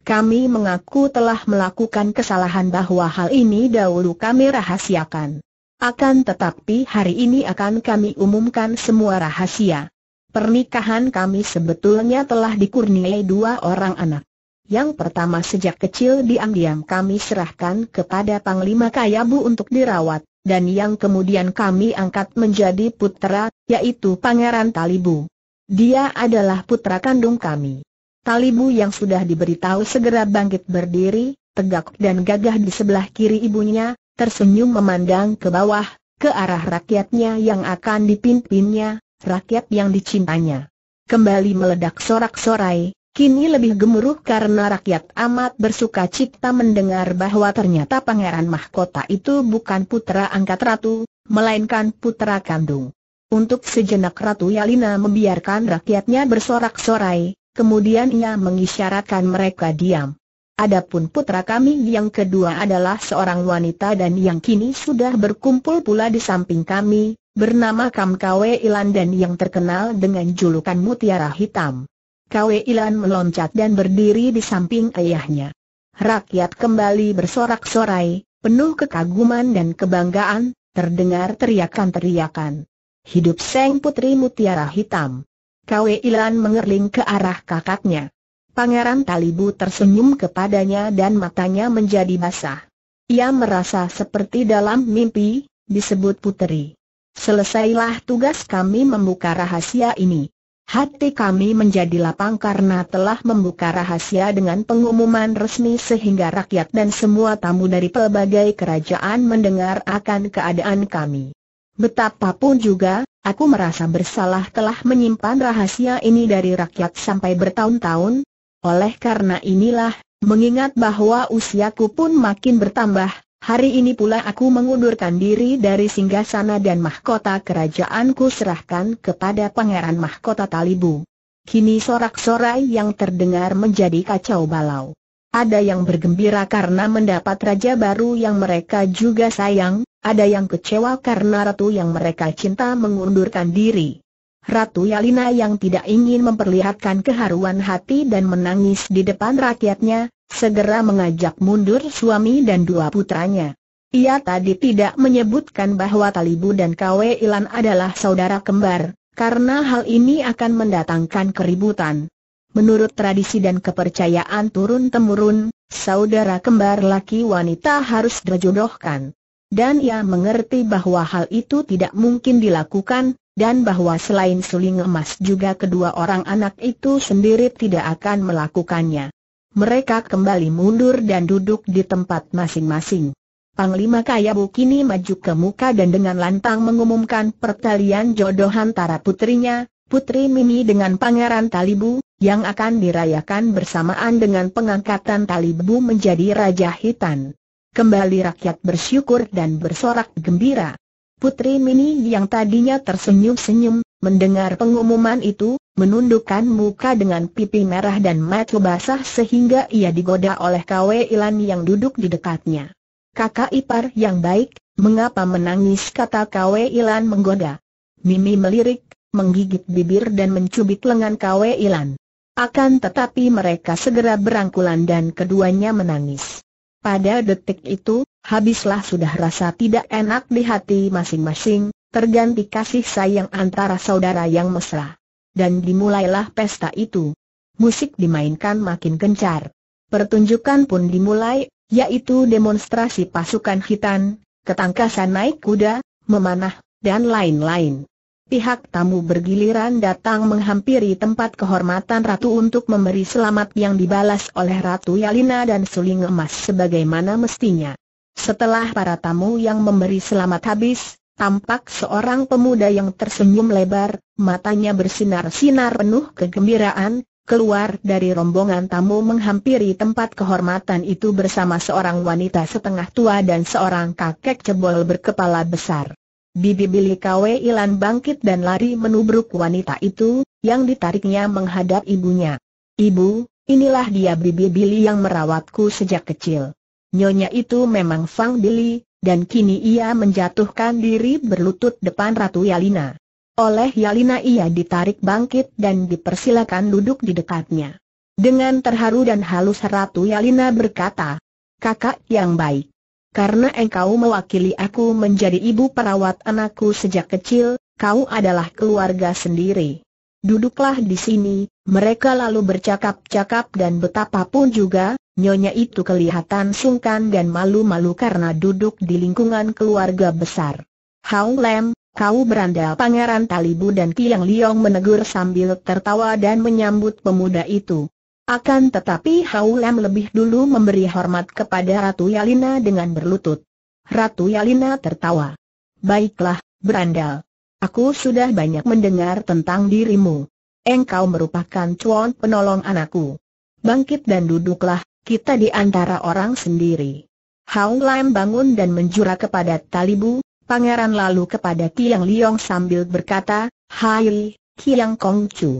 Kami mengaku telah melakukan kesalahan bahwa hal ini dahulu kami rahasiakan. Akan tetapi hari ini akan kami umumkan semua rahasia. Pernikahan kami sebetulnya telah dikurniai dua orang anak. Yang pertama sejak kecil diam-diam kami serahkan kepada Panglima Kayabu untuk dirawat, dan yang kemudian kami angkat menjadi putra, yaitu Pangeran Talibu. Dia adalah putra kandung kami. Talibu yang sudah diberitahu segera bangkit berdiri, tegak dan gagah di sebelah kiri ibunya, tersenyum memandang ke bawah, ke arah rakyatnya yang akan dipimpinnya, rakyat yang dicintanya. Kembali meledak sorak-sorai, kini lebih gemuruh karena rakyat amat bersuka cita mendengar bahwa ternyata pangeran mahkota itu bukan putra angkat ratu, melainkan putra kandung. Untuk sejenak Ratu Yalina membiarkan rakyatnya bersorak-sorai, kemudian ia mengisyaratkan mereka diam. Adapun putra kami yang kedua adalah seorang wanita dan yang kini sudah berkumpul pula di samping kami, bernama Kam Kwe Ilan dan yang terkenal dengan julukan Mutiara Hitam. Kwe Ilan meloncat dan berdiri di samping ayahnya. Rakyat kembali bersorak-sorai, penuh kekaguman dan kebanggaan, terdengar teriakan-teriakan. Hidup Sang Putri Mutiara Hitam! Kwe Ilan mengerling ke arah kakaknya. Pangeran Talibu tersenyum kepadanya dan matanya menjadi basah. Ia merasa seperti dalam mimpi, disebut putri. Selesailah tugas kami membuka rahasia ini. Hati kami menjadi lapang karena telah membuka rahasia dengan pengumuman resmi sehingga rakyat dan semua tamu dari pelbagai kerajaan mendengar akan keadaan kami. Betapapun juga, aku merasa bersalah telah menyimpan rahasia ini dari rakyat sampai bertahun-tahun. Oleh karena inilah, mengingat bahwa usiaku pun makin bertambah, hari ini pula aku mengundurkan diri dari singgasana dan mahkota kerajaanku serahkan kepada Pangeran Mahkota Talibu. Kini sorak-sorai yang terdengar menjadi kacau balau. Ada yang bergembira karena mendapat raja baru yang mereka juga sayang, ada yang kecewa karena ratu yang mereka cinta mengundurkan diri. Ratu Yalina yang tidak ingin memperlihatkan keharuan hati dan menangis di depan rakyatnya, segera mengajak mundur suami dan dua putranya. Ia tadi tidak menyebutkan bahwa Talibu dan Kwe Ilan adalah saudara kembar, karena hal ini akan mendatangkan keributan. Menurut tradisi dan kepercayaan turun-temurun, saudara kembar laki wanita harus dijodohkan. Dan ia mengerti bahwa hal itu tidak mungkin dilakukan, dan bahwa selain Suling Emas juga kedua orang anak itu sendiri tidak akan melakukannya. Mereka kembali mundur dan duduk di tempat masing-masing. Panglima Kayabu kini maju ke muka dan dengan lantang mengumumkan pertalian jodoh antara putrinya, Putri Mimi dengan Pangeran Talibu, yang akan dirayakan bersamaan dengan pengangkatan Talibu menjadi Raja Khitan. Kembali rakyat bersyukur dan bersorak gembira. Putri Mimi yang tadinya tersenyum-senyum, mendengar pengumuman itu, menundukkan muka dengan pipi merah dan mata basah sehingga ia digoda oleh Kwe Ilan yang duduk di dekatnya. Kakak ipar yang baik, mengapa menangis? Kata Kwe Ilan menggoda. Mimi melirik, menggigit bibir dan mencubit lengan Kwe Ilan. Akan tetapi mereka segera berangkulan dan keduanya menangis. Pada detik itu, habislah sudah rasa tidak enak di hati masing-masing, terganti kasih sayang antara saudara yang mesra. Dan dimulailah pesta itu. Musik dimainkan makin gencar. Pertunjukan pun dimulai, yaitu demonstrasi pasukan Khitan, ketangkasan naik kuda, memanah, dan lain-lain. Pihak tamu bergiliran datang menghampiri tempat kehormatan Ratu untuk memberi selamat yang dibalas oleh Ratu Yalina dan Suling Emas sebagaimana mestinya. Setelah para tamu yang memberi selamat habis, tampak seorang pemuda yang tersenyum lebar, matanya bersinar-sinar penuh kegembiraan, keluar dari rombongan tamu menghampiri tempat kehormatan itu bersama seorang wanita setengah tua dan seorang kakek cebol berkepala besar. Bibi Bili Kwe Ilan bangkit dan lari menubruk wanita itu, yang ditariknya menghadap ibunya. "Ibu, inilah dia Bibi Bili yang merawatku sejak kecil. Nyonya itu memang Fang Bili, dan kini ia menjatuhkan diri berlutut depan Ratu Yalina." Oleh Yalina ia ditarik bangkit dan dipersilakan duduk di dekatnya. Dengan terharu dan halus Ratu Yalina berkata, "Kakak yang baik. Karena engkau mewakili aku menjadi ibu perawat anakku sejak kecil, kau adalah keluarga sendiri. Duduklah di sini." Mereka lalu bercakap-cakap dan betapapun juga, nyonya itu kelihatan sungkan dan malu-malu karena duduk di lingkungan keluarga besar. "Hao Lam, kau berandal Pangeran Talibu," dan Ki Yang Leong menegur sambil tertawa dan menyambut pemuda itu. Akan tetapi Hao Lam lebih dulu memberi hormat kepada Ratu Yalina dengan berlutut. Ratu Yalina tertawa. "Baiklah, berandal. Aku sudah banyak mendengar tentang dirimu. Engkau merupakan cuan penolong anakku. Bangkit dan duduklah, kita di antara orang sendiri." Hao Lam bangun dan menjura kepada Talibu, Pangeran lalu kepada Ki Yang Leong sambil berkata, "Hai, Ki Yang Kongcu."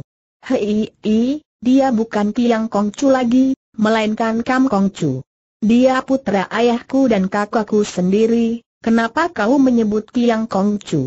"Hei, i. Dia bukan Ki Yang Kongcu lagi, melainkan Kam Kongcu. Dia putra ayahku dan kakakku sendiri. Kenapa kau menyebut Ki Yang Kongcu?"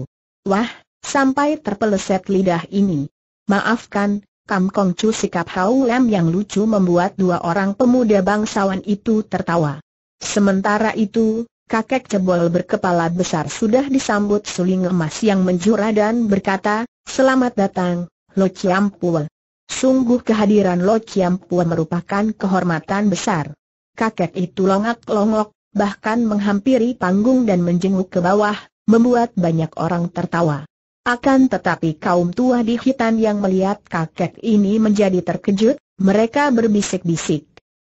"Wah, sampai terpeleset lidah ini. Maafkan, Kam Kongcu." Sikap Hao Lam yang lucu membuat dua orang pemuda bangsawan itu tertawa. Sementara itu, kakek cebol berkepala besar sudah disambut Suling Emas yang menjura dan berkata, "Selamat datang, Lo Ciampul." Sungguh kehadiran Lo Ciampua merupakan kehormatan besar. Kakek itu longak-longok, bahkan menghampiri panggung dan menjenguk ke bawah, membuat banyak orang tertawa. Akan tetapi kaum tua di Khitan yang melihat kakek ini menjadi terkejut, mereka berbisik-bisik.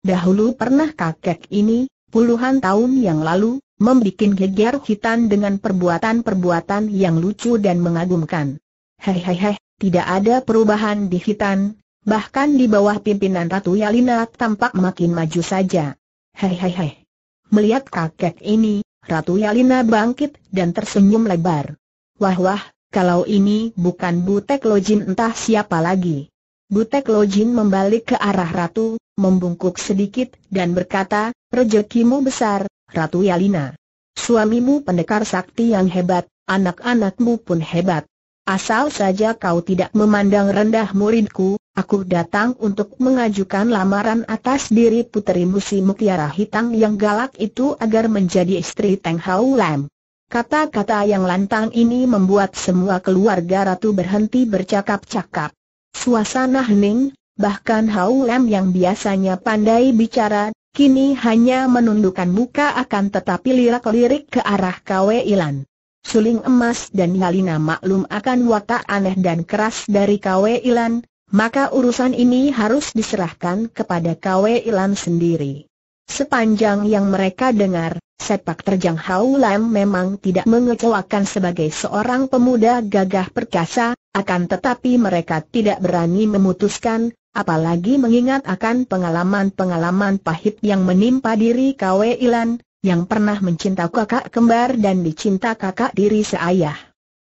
Dahulu pernah kakek ini, puluhan tahun yang lalu, membikin geger Khitan dengan perbuatan-perbuatan yang lucu dan mengagumkan. Hehehe. Tidak ada perubahan di Khitan, bahkan di bawah pimpinan Ratu Yalina tampak makin maju saja. Hehehe. Melihat kakek ini, Ratu Yalina bangkit dan tersenyum lebar. "Wah wah, kalau ini bukan Butek Lojin entah siapa lagi." Butek Lojin membalik ke arah Ratu, membungkuk sedikit dan berkata, "Rezekimu besar, Ratu Yalina. Suamimu pendekar sakti yang hebat, anak-anakmu pun hebat. Asal saja kau tidak memandang rendah muridku, aku datang untuk mengajukan lamaran atas diri putrimu si Mutiara Hitam yang galak itu agar menjadi istri Teng Hao Lam." Kata-kata yang lantang ini membuat semua keluarga Ratu berhenti bercakap-cakap. Suasana hening, bahkan Hao Lam yang biasanya pandai bicara, kini hanya menundukkan muka akan tetapi lirik-lirik ke arah Kwe Ilan. Suling Emas dan Yalina maklum akan watak aneh dan keras dari Kwe Ilan, maka urusan ini harus diserahkan kepada Kwe Ilan sendiri. Sepanjang yang mereka dengar, sepak terjang Hao Lam memang tidak mengecewakan sebagai seorang pemuda gagah perkasa, akan tetapi mereka tidak berani memutuskan, apalagi mengingat akan pengalaman-pengalaman pahit yang menimpa diri Kwe Ilan, yang pernah mencinta kakak kembar dan dicinta kakak diri seayah.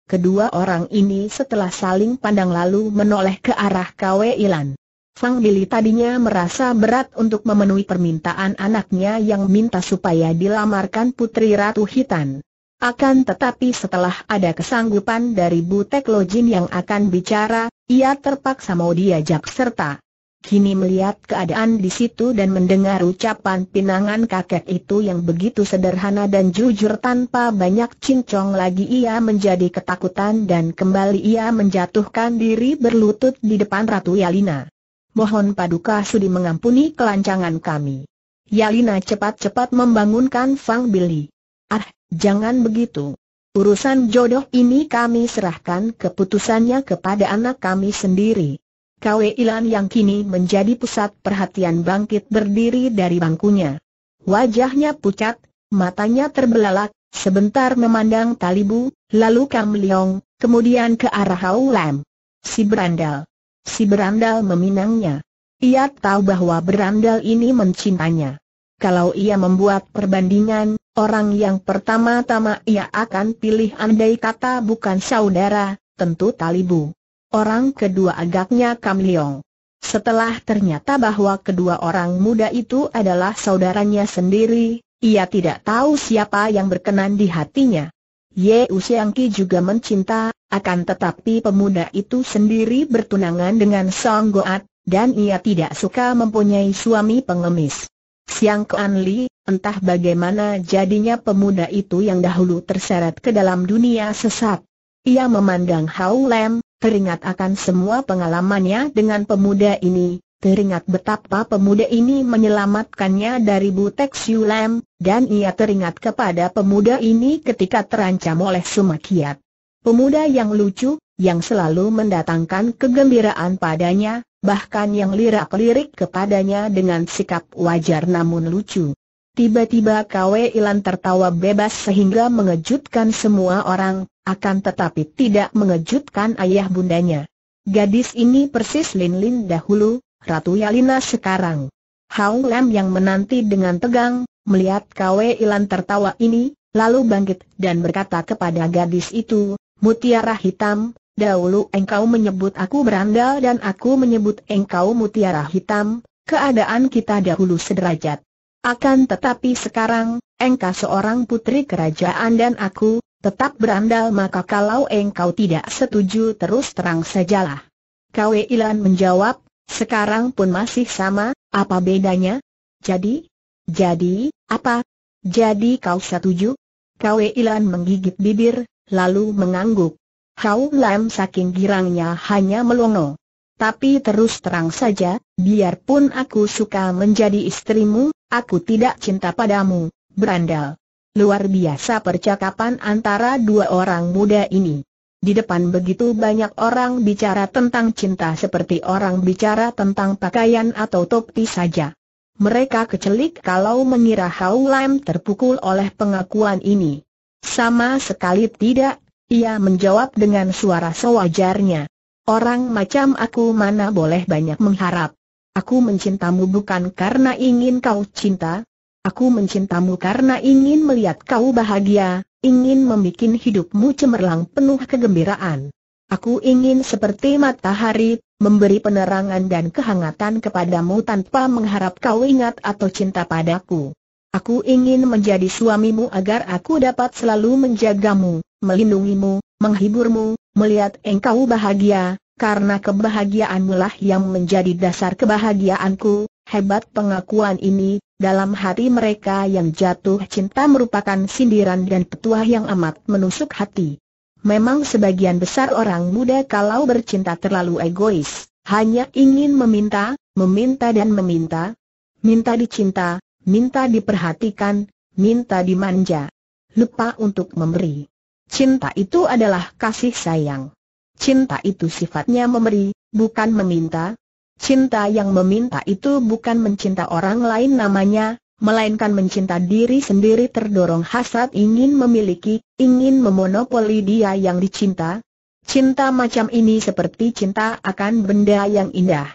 Kedua orang ini setelah saling pandang lalu menoleh ke arah Kwe Ilan. Fang Bili tadinya merasa berat untuk memenuhi permintaan anaknya yang minta supaya dilamarkan putri Ratu Khitan. Akan tetapi setelah ada kesanggupan dari Butek Lojin yang akan bicara, ia terpaksa mau diajak serta. Kini melihat keadaan di situ dan mendengar ucapan pinangan kakek itu yang begitu sederhana dan jujur tanpa banyak cincong lagi, ia menjadi ketakutan dan kembali ia menjatuhkan diri berlutut di depan Ratu Yalina. "Mohon paduka sudi mengampuni kelancangan kami." Yalina cepat-cepat membangunkan Fang Bili. "Ah, Jangan begitu. Urusan jodoh ini kami serahkan keputusannya kepada anak kami sendiri. Kwe Ilan yang kini menjadi pusat perhatian bangkit berdiri dari bangkunya. Wajahnya pucat, matanya terbelalak, sebentar memandang Talibu, lalu Kam Liong, kemudian ke arah Hao Lam. Si berandal. Si berandal meminangnya. Ia tahu bahwa berandal ini mencintainya. Kalau ia membuat perbandingan, orang yang pertama-tama ia akan pilih andai kata bukan saudara, tentu Talibu. Orang kedua agaknya Kam Liong. Setelah ternyata bahwa kedua orang muda itu adalah saudaranya sendiri, ia tidak tahu siapa yang berkenan di hatinya. Yu Siang Ki juga mencinta, akan tetapi pemuda itu sendiri bertunangan dengan Song Goat, dan ia tidak suka mempunyai suami pengemis. Siangkuan Li, entah bagaimana jadinya pemuda itu yang dahulu terseret ke dalam dunia sesat. Ia memandang Hao Lam, teringat akan semua pengalamannya dengan pemuda ini, teringat betapa pemuda ini menyelamatkannya dari Butek Sulem, dan ia teringat kepada pemuda ini ketika terancam oleh Sumakiat. Pemuda yang lucu, yang selalu mendatangkan kegembiraan padanya, bahkan yang lirak-lirik kepadanya dengan sikap wajar namun lucu. Tiba-tiba Kwe Ilan tertawa bebas sehingga mengejutkan semua orang, akan tetapi tidak mengejutkan ayah bundanya. Gadis ini persis Lin-Lin dahulu, Ratu Yalina sekarang. Hao Lam yang menanti dengan tegang, melihat Kwe Ilan tertawa ini, lalu bangkit dan berkata kepada gadis itu, "Mutiara hitam, dahulu engkau menyebut aku berandal dan aku menyebut engkau mutiara hitam, keadaan kita dahulu sederajat. Akan tetapi sekarang, engkau seorang putri kerajaan dan aku tetap berandal, maka kalau engkau tidak setuju terus terang sajalah." Kwe Ilan menjawab, "Sekarang pun masih sama, apa bedanya? Jadi? Jadi, apa? Jadi kau setuju?" Kwe Ilan menggigit bibir, lalu mengangguk. Hao Lam saking girangnya hanya melongo. "Tapi terus terang saja, biarpun aku suka menjadi istrimu, aku tidak cinta padamu, berandal." Luar biasa percakapan antara dua orang muda ini. Di depan begitu banyak orang bicara tentang cinta seperti orang bicara tentang pakaian atau topi saja. Mereka kecelik kalau mengira Hao Lam terpukul oleh pengakuan ini. Sama sekali tidak. Ia menjawab dengan suara sewajarnya, "Orang macam aku mana boleh banyak mengharap. Aku mencintamu bukan karena ingin kau cinta. Aku mencintamu karena ingin melihat kau bahagia, ingin membuat hidupmu cemerlang penuh kegembiraan. Aku ingin seperti matahari, memberi penerangan dan kehangatan kepadamu tanpa mengharap kau ingat atau cinta padaku. Aku ingin menjadi suamimu agar aku dapat selalu menjagamu, melindungimu, menghiburmu, melihat engkau bahagia, karena kebahagiaanmulah yang menjadi dasar kebahagiaanku." Hebat pengakuan ini, dalam hati mereka yang jatuh cinta merupakan sindiran dan petuah yang amat menusuk hati. Memang sebagian besar orang muda kalau bercinta terlalu egois, hanya ingin meminta, meminta dan meminta. Minta dicinta, minta diperhatikan, minta dimanja. Lupa untuk memberi. Cinta itu adalah kasih sayang. Cinta itu sifatnya memberi, bukan meminta. Cinta yang meminta itu bukan mencinta orang lain namanya, melainkan mencinta diri sendiri, terdorong hasrat ingin memiliki, ingin memonopoli dia yang dicinta. Cinta macam ini seperti cinta akan benda yang indah.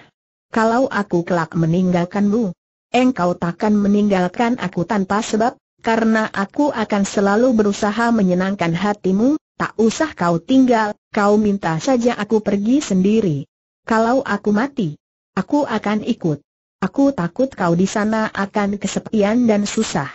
Kalau aku kelak meninggalkanmu, engkau takkan meninggalkan aku tanpa sebab. Karena aku akan selalu berusaha menyenangkan hatimu, tak usah kau tinggal, kau minta saja aku pergi sendiri. Kalau aku mati, aku akan ikut. Aku takut kau di sana akan kesepian dan susah.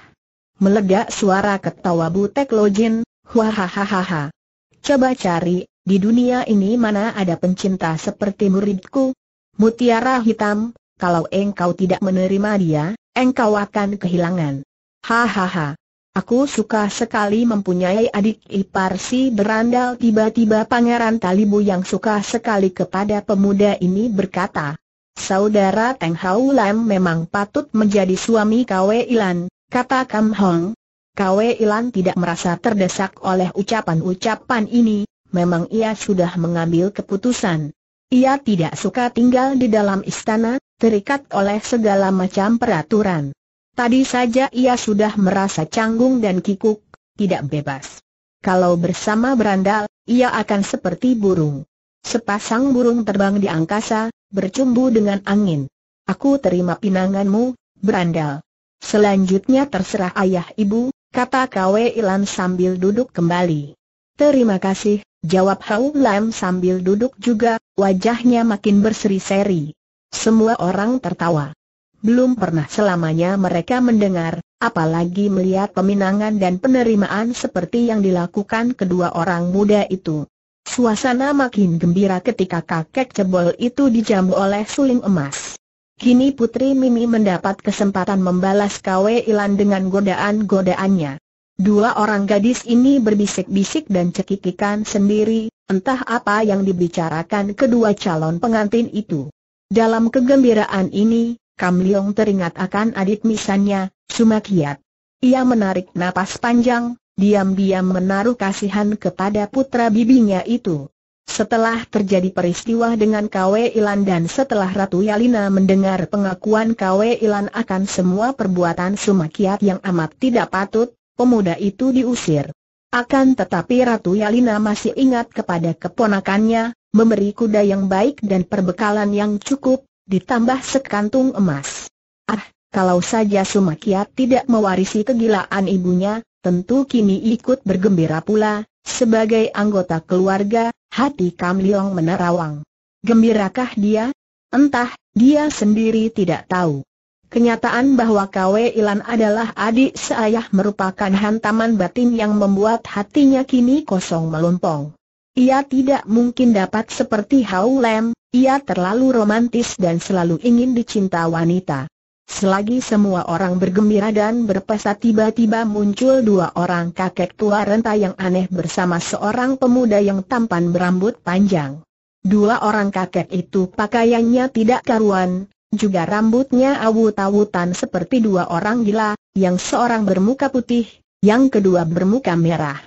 Meledak suara ketawa Butek Lojin, "Wahahaha. Coba cari, di dunia ini mana ada pencinta seperti muridku. Mutiara hitam, kalau engkau tidak menerima dia, engkau akan kehilangan. Hahaha, aku suka sekali mempunyai adik ipar si berandal." Tiba-tiba Pangeran Talibu yang suka sekali kepada pemuda ini berkata, "Saudara Teng Hao Lam memang patut menjadi suami Kwe Ilan," kata Kam Hong. Kwe Ilan tidak merasa terdesak oleh ucapan-ucapan ini, memang ia sudah mengambil keputusan. Ia tidak suka tinggal di dalam istana, terikat oleh segala macam peraturan. Tadi saja ia sudah merasa canggung dan kikuk, tidak bebas. Kalau bersama berandal, ia akan seperti burung. Sepasang burung terbang di angkasa, bercumbu dengan angin. Aku terima pinanganmu, berandal. Selanjutnya terserah ayah ibu, kata Kwe Ilan sambil duduk kembali. Terima kasih, jawab Hao Lam sambil duduk juga, wajahnya makin berseri-seri. Semua orang tertawa. Belum pernah selamanya mereka mendengar, apalagi melihat peminangan dan penerimaan seperti yang dilakukan kedua orang muda itu. Suasana makin gembira ketika kakek cebol itu dijamu oleh suling emas. Kini Putri Mimi mendapat kesempatan membalas Kwe Ilan dengan godaan-godaannya. Dua orang gadis ini berbisik-bisik dan cekikikan sendiri, entah apa yang dibicarakan kedua calon pengantin itu. Dalam kegembiraan ini, Kam Liong teringat akan adik misannya, Sumakiat. Ia menarik napas panjang, diam-diam menaruh kasihan kepada putra bibinya itu. Setelah terjadi peristiwa dengan Kwe Ilan dan setelah Ratu Yalina mendengar pengakuan Kwe Ilan akan semua perbuatan Sumakiat yang amat tidak patut, pemuda itu diusir. Akan tetapi Ratu Yalina masih ingat kepada keponakannya, memberi kuda yang baik dan perbekalan yang cukup, ditambah sekantung emas. Ah, kalau saja Sumakiat tidak mewarisi kegilaan ibunya, tentu kini ikut bergembira pula. Sebagai anggota keluarga, hati Kam Liong menerawang. Gembirakah dia? Entah, dia sendiri tidak tahu. Kenyataan bahwa Kwe Ilan adalah adik seayah merupakan hantaman batin yang membuat hatinya kini kosong melompong. Ia tidak mungkin dapat seperti Hao Lam, ia terlalu romantis dan selalu ingin dicinta wanita. Selagi semua orang bergembira dan berpesta, tiba-tiba muncul dua orang kakek tua renta yang aneh bersama seorang pemuda yang tampan berambut panjang. Dua orang kakek itu pakaiannya tidak karuan, juga rambutnya awut-awutan seperti dua orang gila, yang seorang bermuka putih, yang kedua bermuka merah.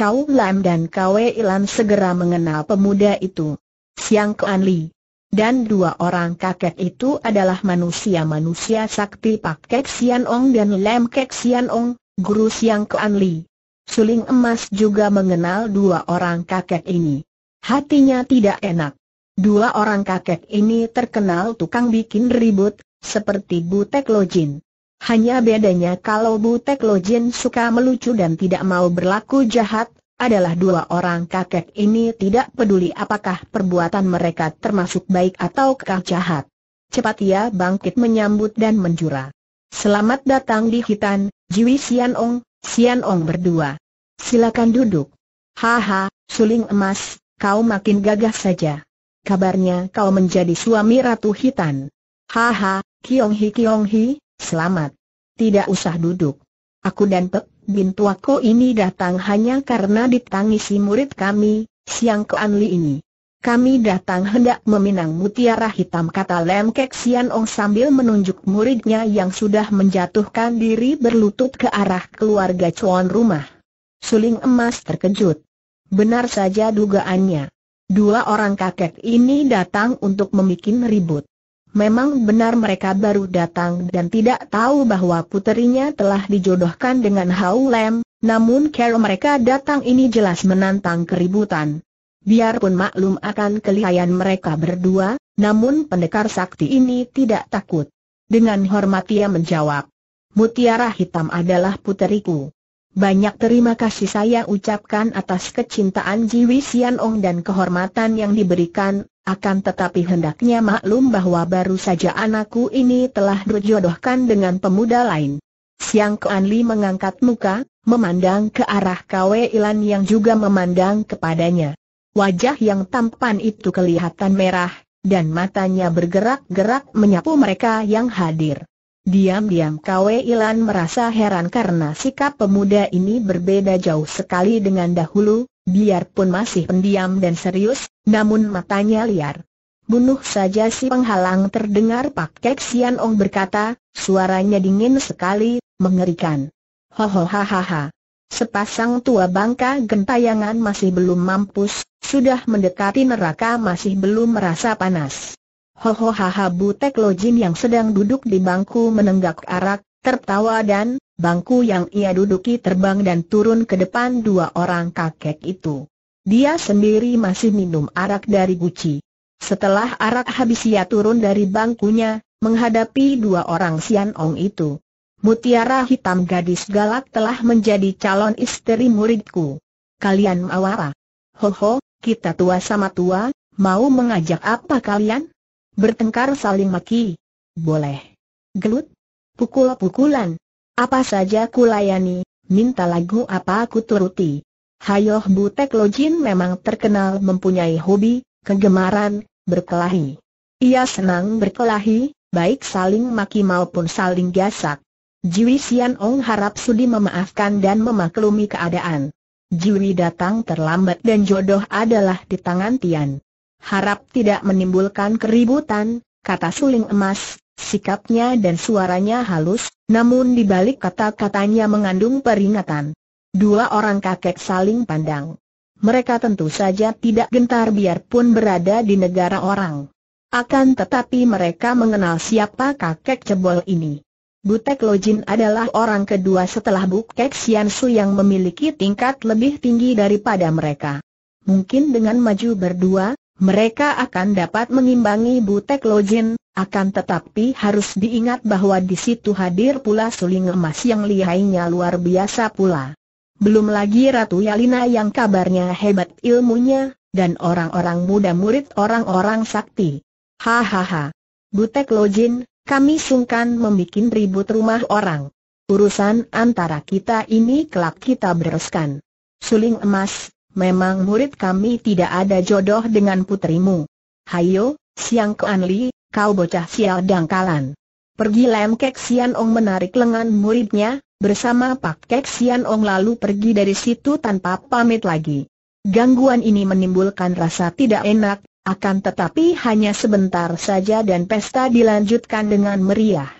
Hao Lam dan Kwe Ilan segera mengenal pemuda itu, Siangkuan Li. Dan dua orang kakek itu adalah manusia-manusia sakti Pak Kek Sian Ong dan Lem Kek Sian Ong, guru Siangkuan Li. Suling Emas juga mengenal dua orang kakek ini. Hatinya tidak enak. Dua orang kakek ini terkenal tukang bikin ribut, seperti Butek Lojin. Hanya bedanya kalau Butek Lojin suka melucu dan tidak mau berlaku jahat, adalah dua orang kakek ini tidak peduli apakah perbuatan mereka termasuk baik ataukah jahat. Cepat ia bangkit menyambut dan menjura. Selamat datang di Khitan, Yu Siang Ki, Sian Ong berdua. Silakan duduk. Haha, Suling Emas, kau makin gagah saja. Kabarnya kau menjadi suami Ratu Khitan. Haha, Kiong Hi Kiong Hi, selamat. Tidak usah duduk. Aku dan Pek Bintu aku ini datang hanya karena ditangisi murid kami, Siangkuan Li ini. Kami datang hendak meminang mutiara hitam, kata Lem Kek Sian Ong sambil menunjuk muridnya yang sudah menjatuhkan diri berlutut ke arah keluarga tuan rumah. Suling Emas terkejut. Benar saja dugaannya. Dua orang kakek ini datang untuk membuat ribut. Memang benar mereka baru datang dan tidak tahu bahwa puterinya telah dijodohkan dengan Hao Lam, namun cara mereka datang ini jelas menantang keributan. Biarpun maklum akan kelihaian mereka berdua, namun pendekar sakti ini tidak takut. Dengan hormat ia menjawab, Mutiara Hitam adalah puteriku. Banyak terima kasih saya ucapkan atas kecintaan Yu Siang Ki dan kehormatan yang diberikan. Akan tetapi hendaknya maklum bahwa baru saja anakku ini telah dijodohkan dengan pemuda lain. Siangkuan Li mengangkat muka, memandang ke arah Kwe Ilan yang juga memandang kepadanya. Wajah yang tampan itu kelihatan merah, dan matanya bergerak-gerak menyapu mereka yang hadir. Diam-diam Kwe Ilan merasa heran karena sikap pemuda ini berbeda jauh sekali dengan dahulu. Biarpun masih pendiam dan serius, namun matanya liar. Bunuh saja si penghalang, terdengar Pak Kek Sian Ong berkata, suaranya dingin sekali, mengerikan. Hohohahaha. Sepasang tua bangka gentayangan masih belum mampus, sudah mendekati neraka masih belum merasa panas. Hohohaha. Butek Lojin yang sedang duduk di bangku menenggak arak, tertawa dan bangku yang ia duduki terbang dan turun ke depan dua orang kakek itu. Dia sendiri masih minum arak dari guci. Setelah arak habis ia turun dari bangkunya, menghadapi dua orang Sian Ong itu. Mutiara Hitam, gadis galak telah menjadi calon istri muridku. Kalian mau apa? Hoho, kita tua sama tua, mau mengajak apa kalian? Bertengkar saling maki? Boleh. Gelut? Pukul-pukulan? Apa saja kulayani, minta lagu apa aku turuti. Hayoh. Butek Lojin memang terkenal mempunyai hobi, kegemaran, berkelahi. Ia senang berkelahi, baik saling maki maupun saling gasak. Yu Siang Ki harap sudi memaafkan dan memaklumi keadaan. Yu datang terlambat dan jodoh adalah di tangan Tian. Harap tidak menimbulkan keributan, kata Suling Emas. Sikapnya dan suaranya halus, namun dibalik kata-katanya mengandung peringatan. Dua orang kakek saling pandang. Mereka tentu saja tidak gentar biarpun berada di negara orang. Akan tetapi mereka mengenal siapa kakek cebol ini. Butek Lojin adalah orang kedua setelah Bu Kek Sian Su yang memiliki tingkat lebih tinggi daripada mereka. Mungkin dengan maju berdua, mereka akan dapat mengimbangi Butek Lojin, akan tetapi harus diingat bahwa di situ hadir pula Suling Emas yang lihainya luar biasa pula. Belum lagi Ratu Yalina yang kabarnya hebat ilmunya, dan orang-orang muda murid orang-orang sakti. Hahaha. Butek Lojin, kami sungkan membikin ribut rumah orang. Urusan antara kita ini kelak kita bereskan. Suling Emas, memang murid kami tidak ada jodoh dengan putrimu. Hayo, Siangkuan Li, kau bocah sial dangkalan. Pergi. Lem Kek Sian Ong menarik lengan muridnya, bersama Pak Kek Sian Ong lalu pergi dari situ tanpa pamit lagi. Gangguan ini menimbulkan rasa tidak enak. Akan tetapi hanya sebentar saja dan pesta dilanjutkan dengan meriah.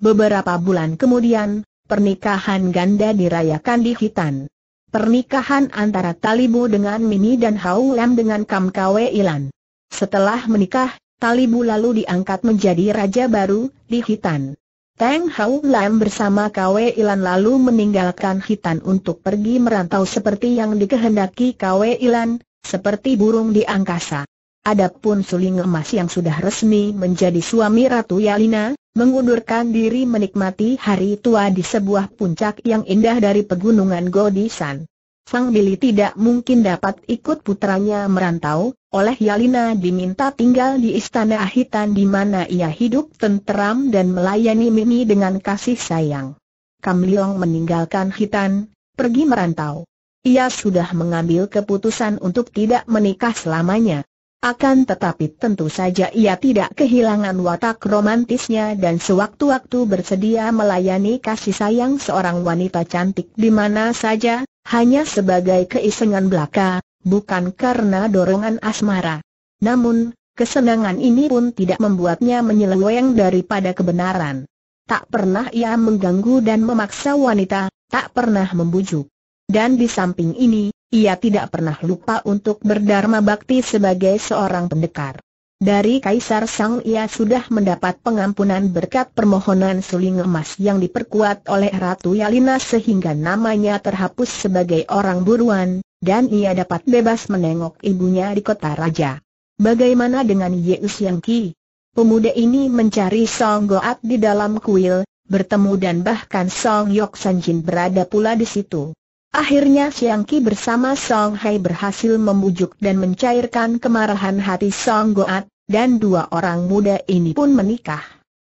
Beberapa bulan kemudian, pernikahan ganda dirayakan di Khitan. Pernikahan antara Talibu dengan Mimi dan Hao Lam dengan Kam Kwe Ilan. Setelah menikah, Talibu lalu diangkat menjadi raja baru di Khitan. Teng Hao Lam bersama Kwe Ilan lalu meninggalkan Khitan untuk pergi merantau seperti yang dikehendaki Kwe Ilan, seperti burung di angkasa. Adapun Suling Emas yang sudah resmi menjadi suami Ratu Yalina, mengundurkan diri menikmati hari tua di sebuah puncak yang indah dari pegunungan Godisan. Fang Bili tidak mungkin dapat ikut putranya merantau, oleh Yalina diminta tinggal di istana Khitan di mana ia hidup tenteram dan melayani Mimi dengan kasih sayang. Kam Liong meninggalkan Khitan, pergi merantau. Ia sudah mengambil keputusan untuk tidak menikah selamanya. Akan tetapi tentu saja ia tidak kehilangan watak romantisnya dan sewaktu-waktu bersedia melayani kasih sayang seorang wanita cantik di mana saja, hanya sebagai keisengan belaka, bukan karena dorongan asmara. Namun, kesenangan ini pun tidak membuatnya menyeleweng daripada kebenaran. Tak pernah ia mengganggu dan memaksa wanita, tak pernah membujuk. Dan di samping ini, ia tidak pernah lupa untuk berdharma bakti sebagai seorang pendekar. Dari Kaisar Sang ia sudah mendapat pengampunan berkat permohonan Suling Emas yang diperkuat oleh Ratu Yalina sehingga namanya terhapus sebagai orang buruan, dan ia dapat bebas menengok ibunya di kota raja. Bagaimana dengan Yu Siang Ki? Pemuda ini mencari Song Goat di dalam kuil, bertemu dan bahkan Song Yok Sanjin berada pula di situ. Akhirnya Siang Ki bersama Song Hai berhasil membujuk dan mencairkan kemarahan hati Song Goat, dan dua orang muda ini pun menikah.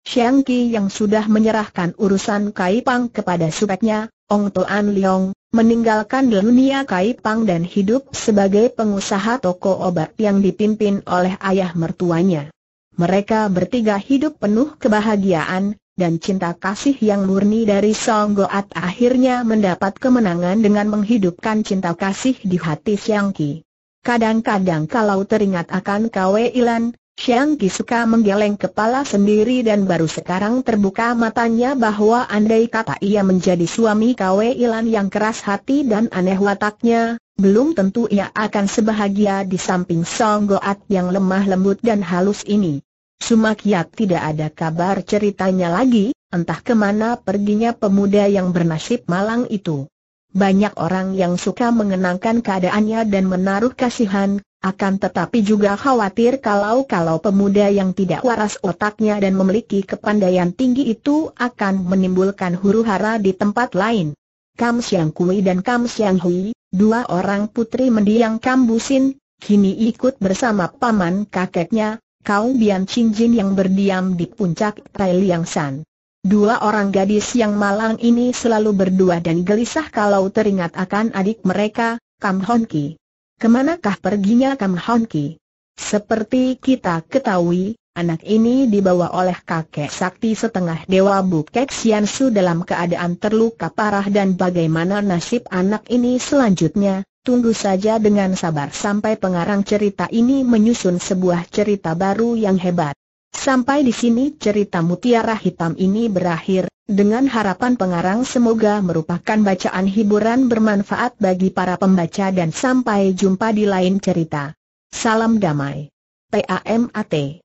Siang Ki yang sudah menyerahkan urusan Kaipang kepada supeknya, Ong Toan Liong, meninggalkan dunia Kaipang dan hidup sebagai pengusaha toko obat yang dipimpin oleh ayah mertuanya. Mereka bertiga hidup penuh kebahagiaan, dan cinta kasih yang murni dari Song Goat akhirnya mendapat kemenangan dengan menghidupkan cinta kasih di hati Siang Ki. Kadang-kadang kalau teringat akan Kwe Ilan, Siang Ki suka menggeleng kepala sendiri dan baru sekarang terbuka matanya bahwa andai kata ia menjadi suami Kwe Ilan yang keras hati dan aneh wataknya, belum tentu ia akan sebahagia di samping Song Goat yang lemah lembut dan halus ini. Sumakiat tidak ada kabar ceritanya lagi, entah kemana perginya pemuda yang bernasib malang itu. Banyak orang yang suka mengenangkan keadaannya dan menaruh kasihan, akan tetapi juga khawatir kalau-kalau pemuda yang tidak waras otaknya dan memiliki kepandaian tinggi itu akan menimbulkan huru-hara di tempat lain. Kam Siang Kui dan Kam Siang Hui, dua orang putri mendiang Kam Busin, kini ikut bersama paman kakeknya, Kau Bian Chinjin yang berdiam di puncak Tai Liang San. Dua orang gadis yang malang ini selalu berdua dan gelisah kalau teringat akan adik mereka, Kam Hon Ki. Kemanakah perginya Kam Hon Ki? Seperti kita ketahui, anak ini dibawa oleh kakek sakti setengah dewa Bu Kek Sian Su dalam keadaan terluka parah, dan bagaimana nasib anak ini selanjutnya? Tunggu saja dengan sabar sampai pengarang cerita ini menyusun sebuah cerita baru yang hebat. Sampai di sini cerita Mutiara Hitam ini berakhir, dengan harapan pengarang semoga merupakan bacaan hiburan bermanfaat bagi para pembaca, dan sampai jumpa di lain cerita. Salam damai. P A M A T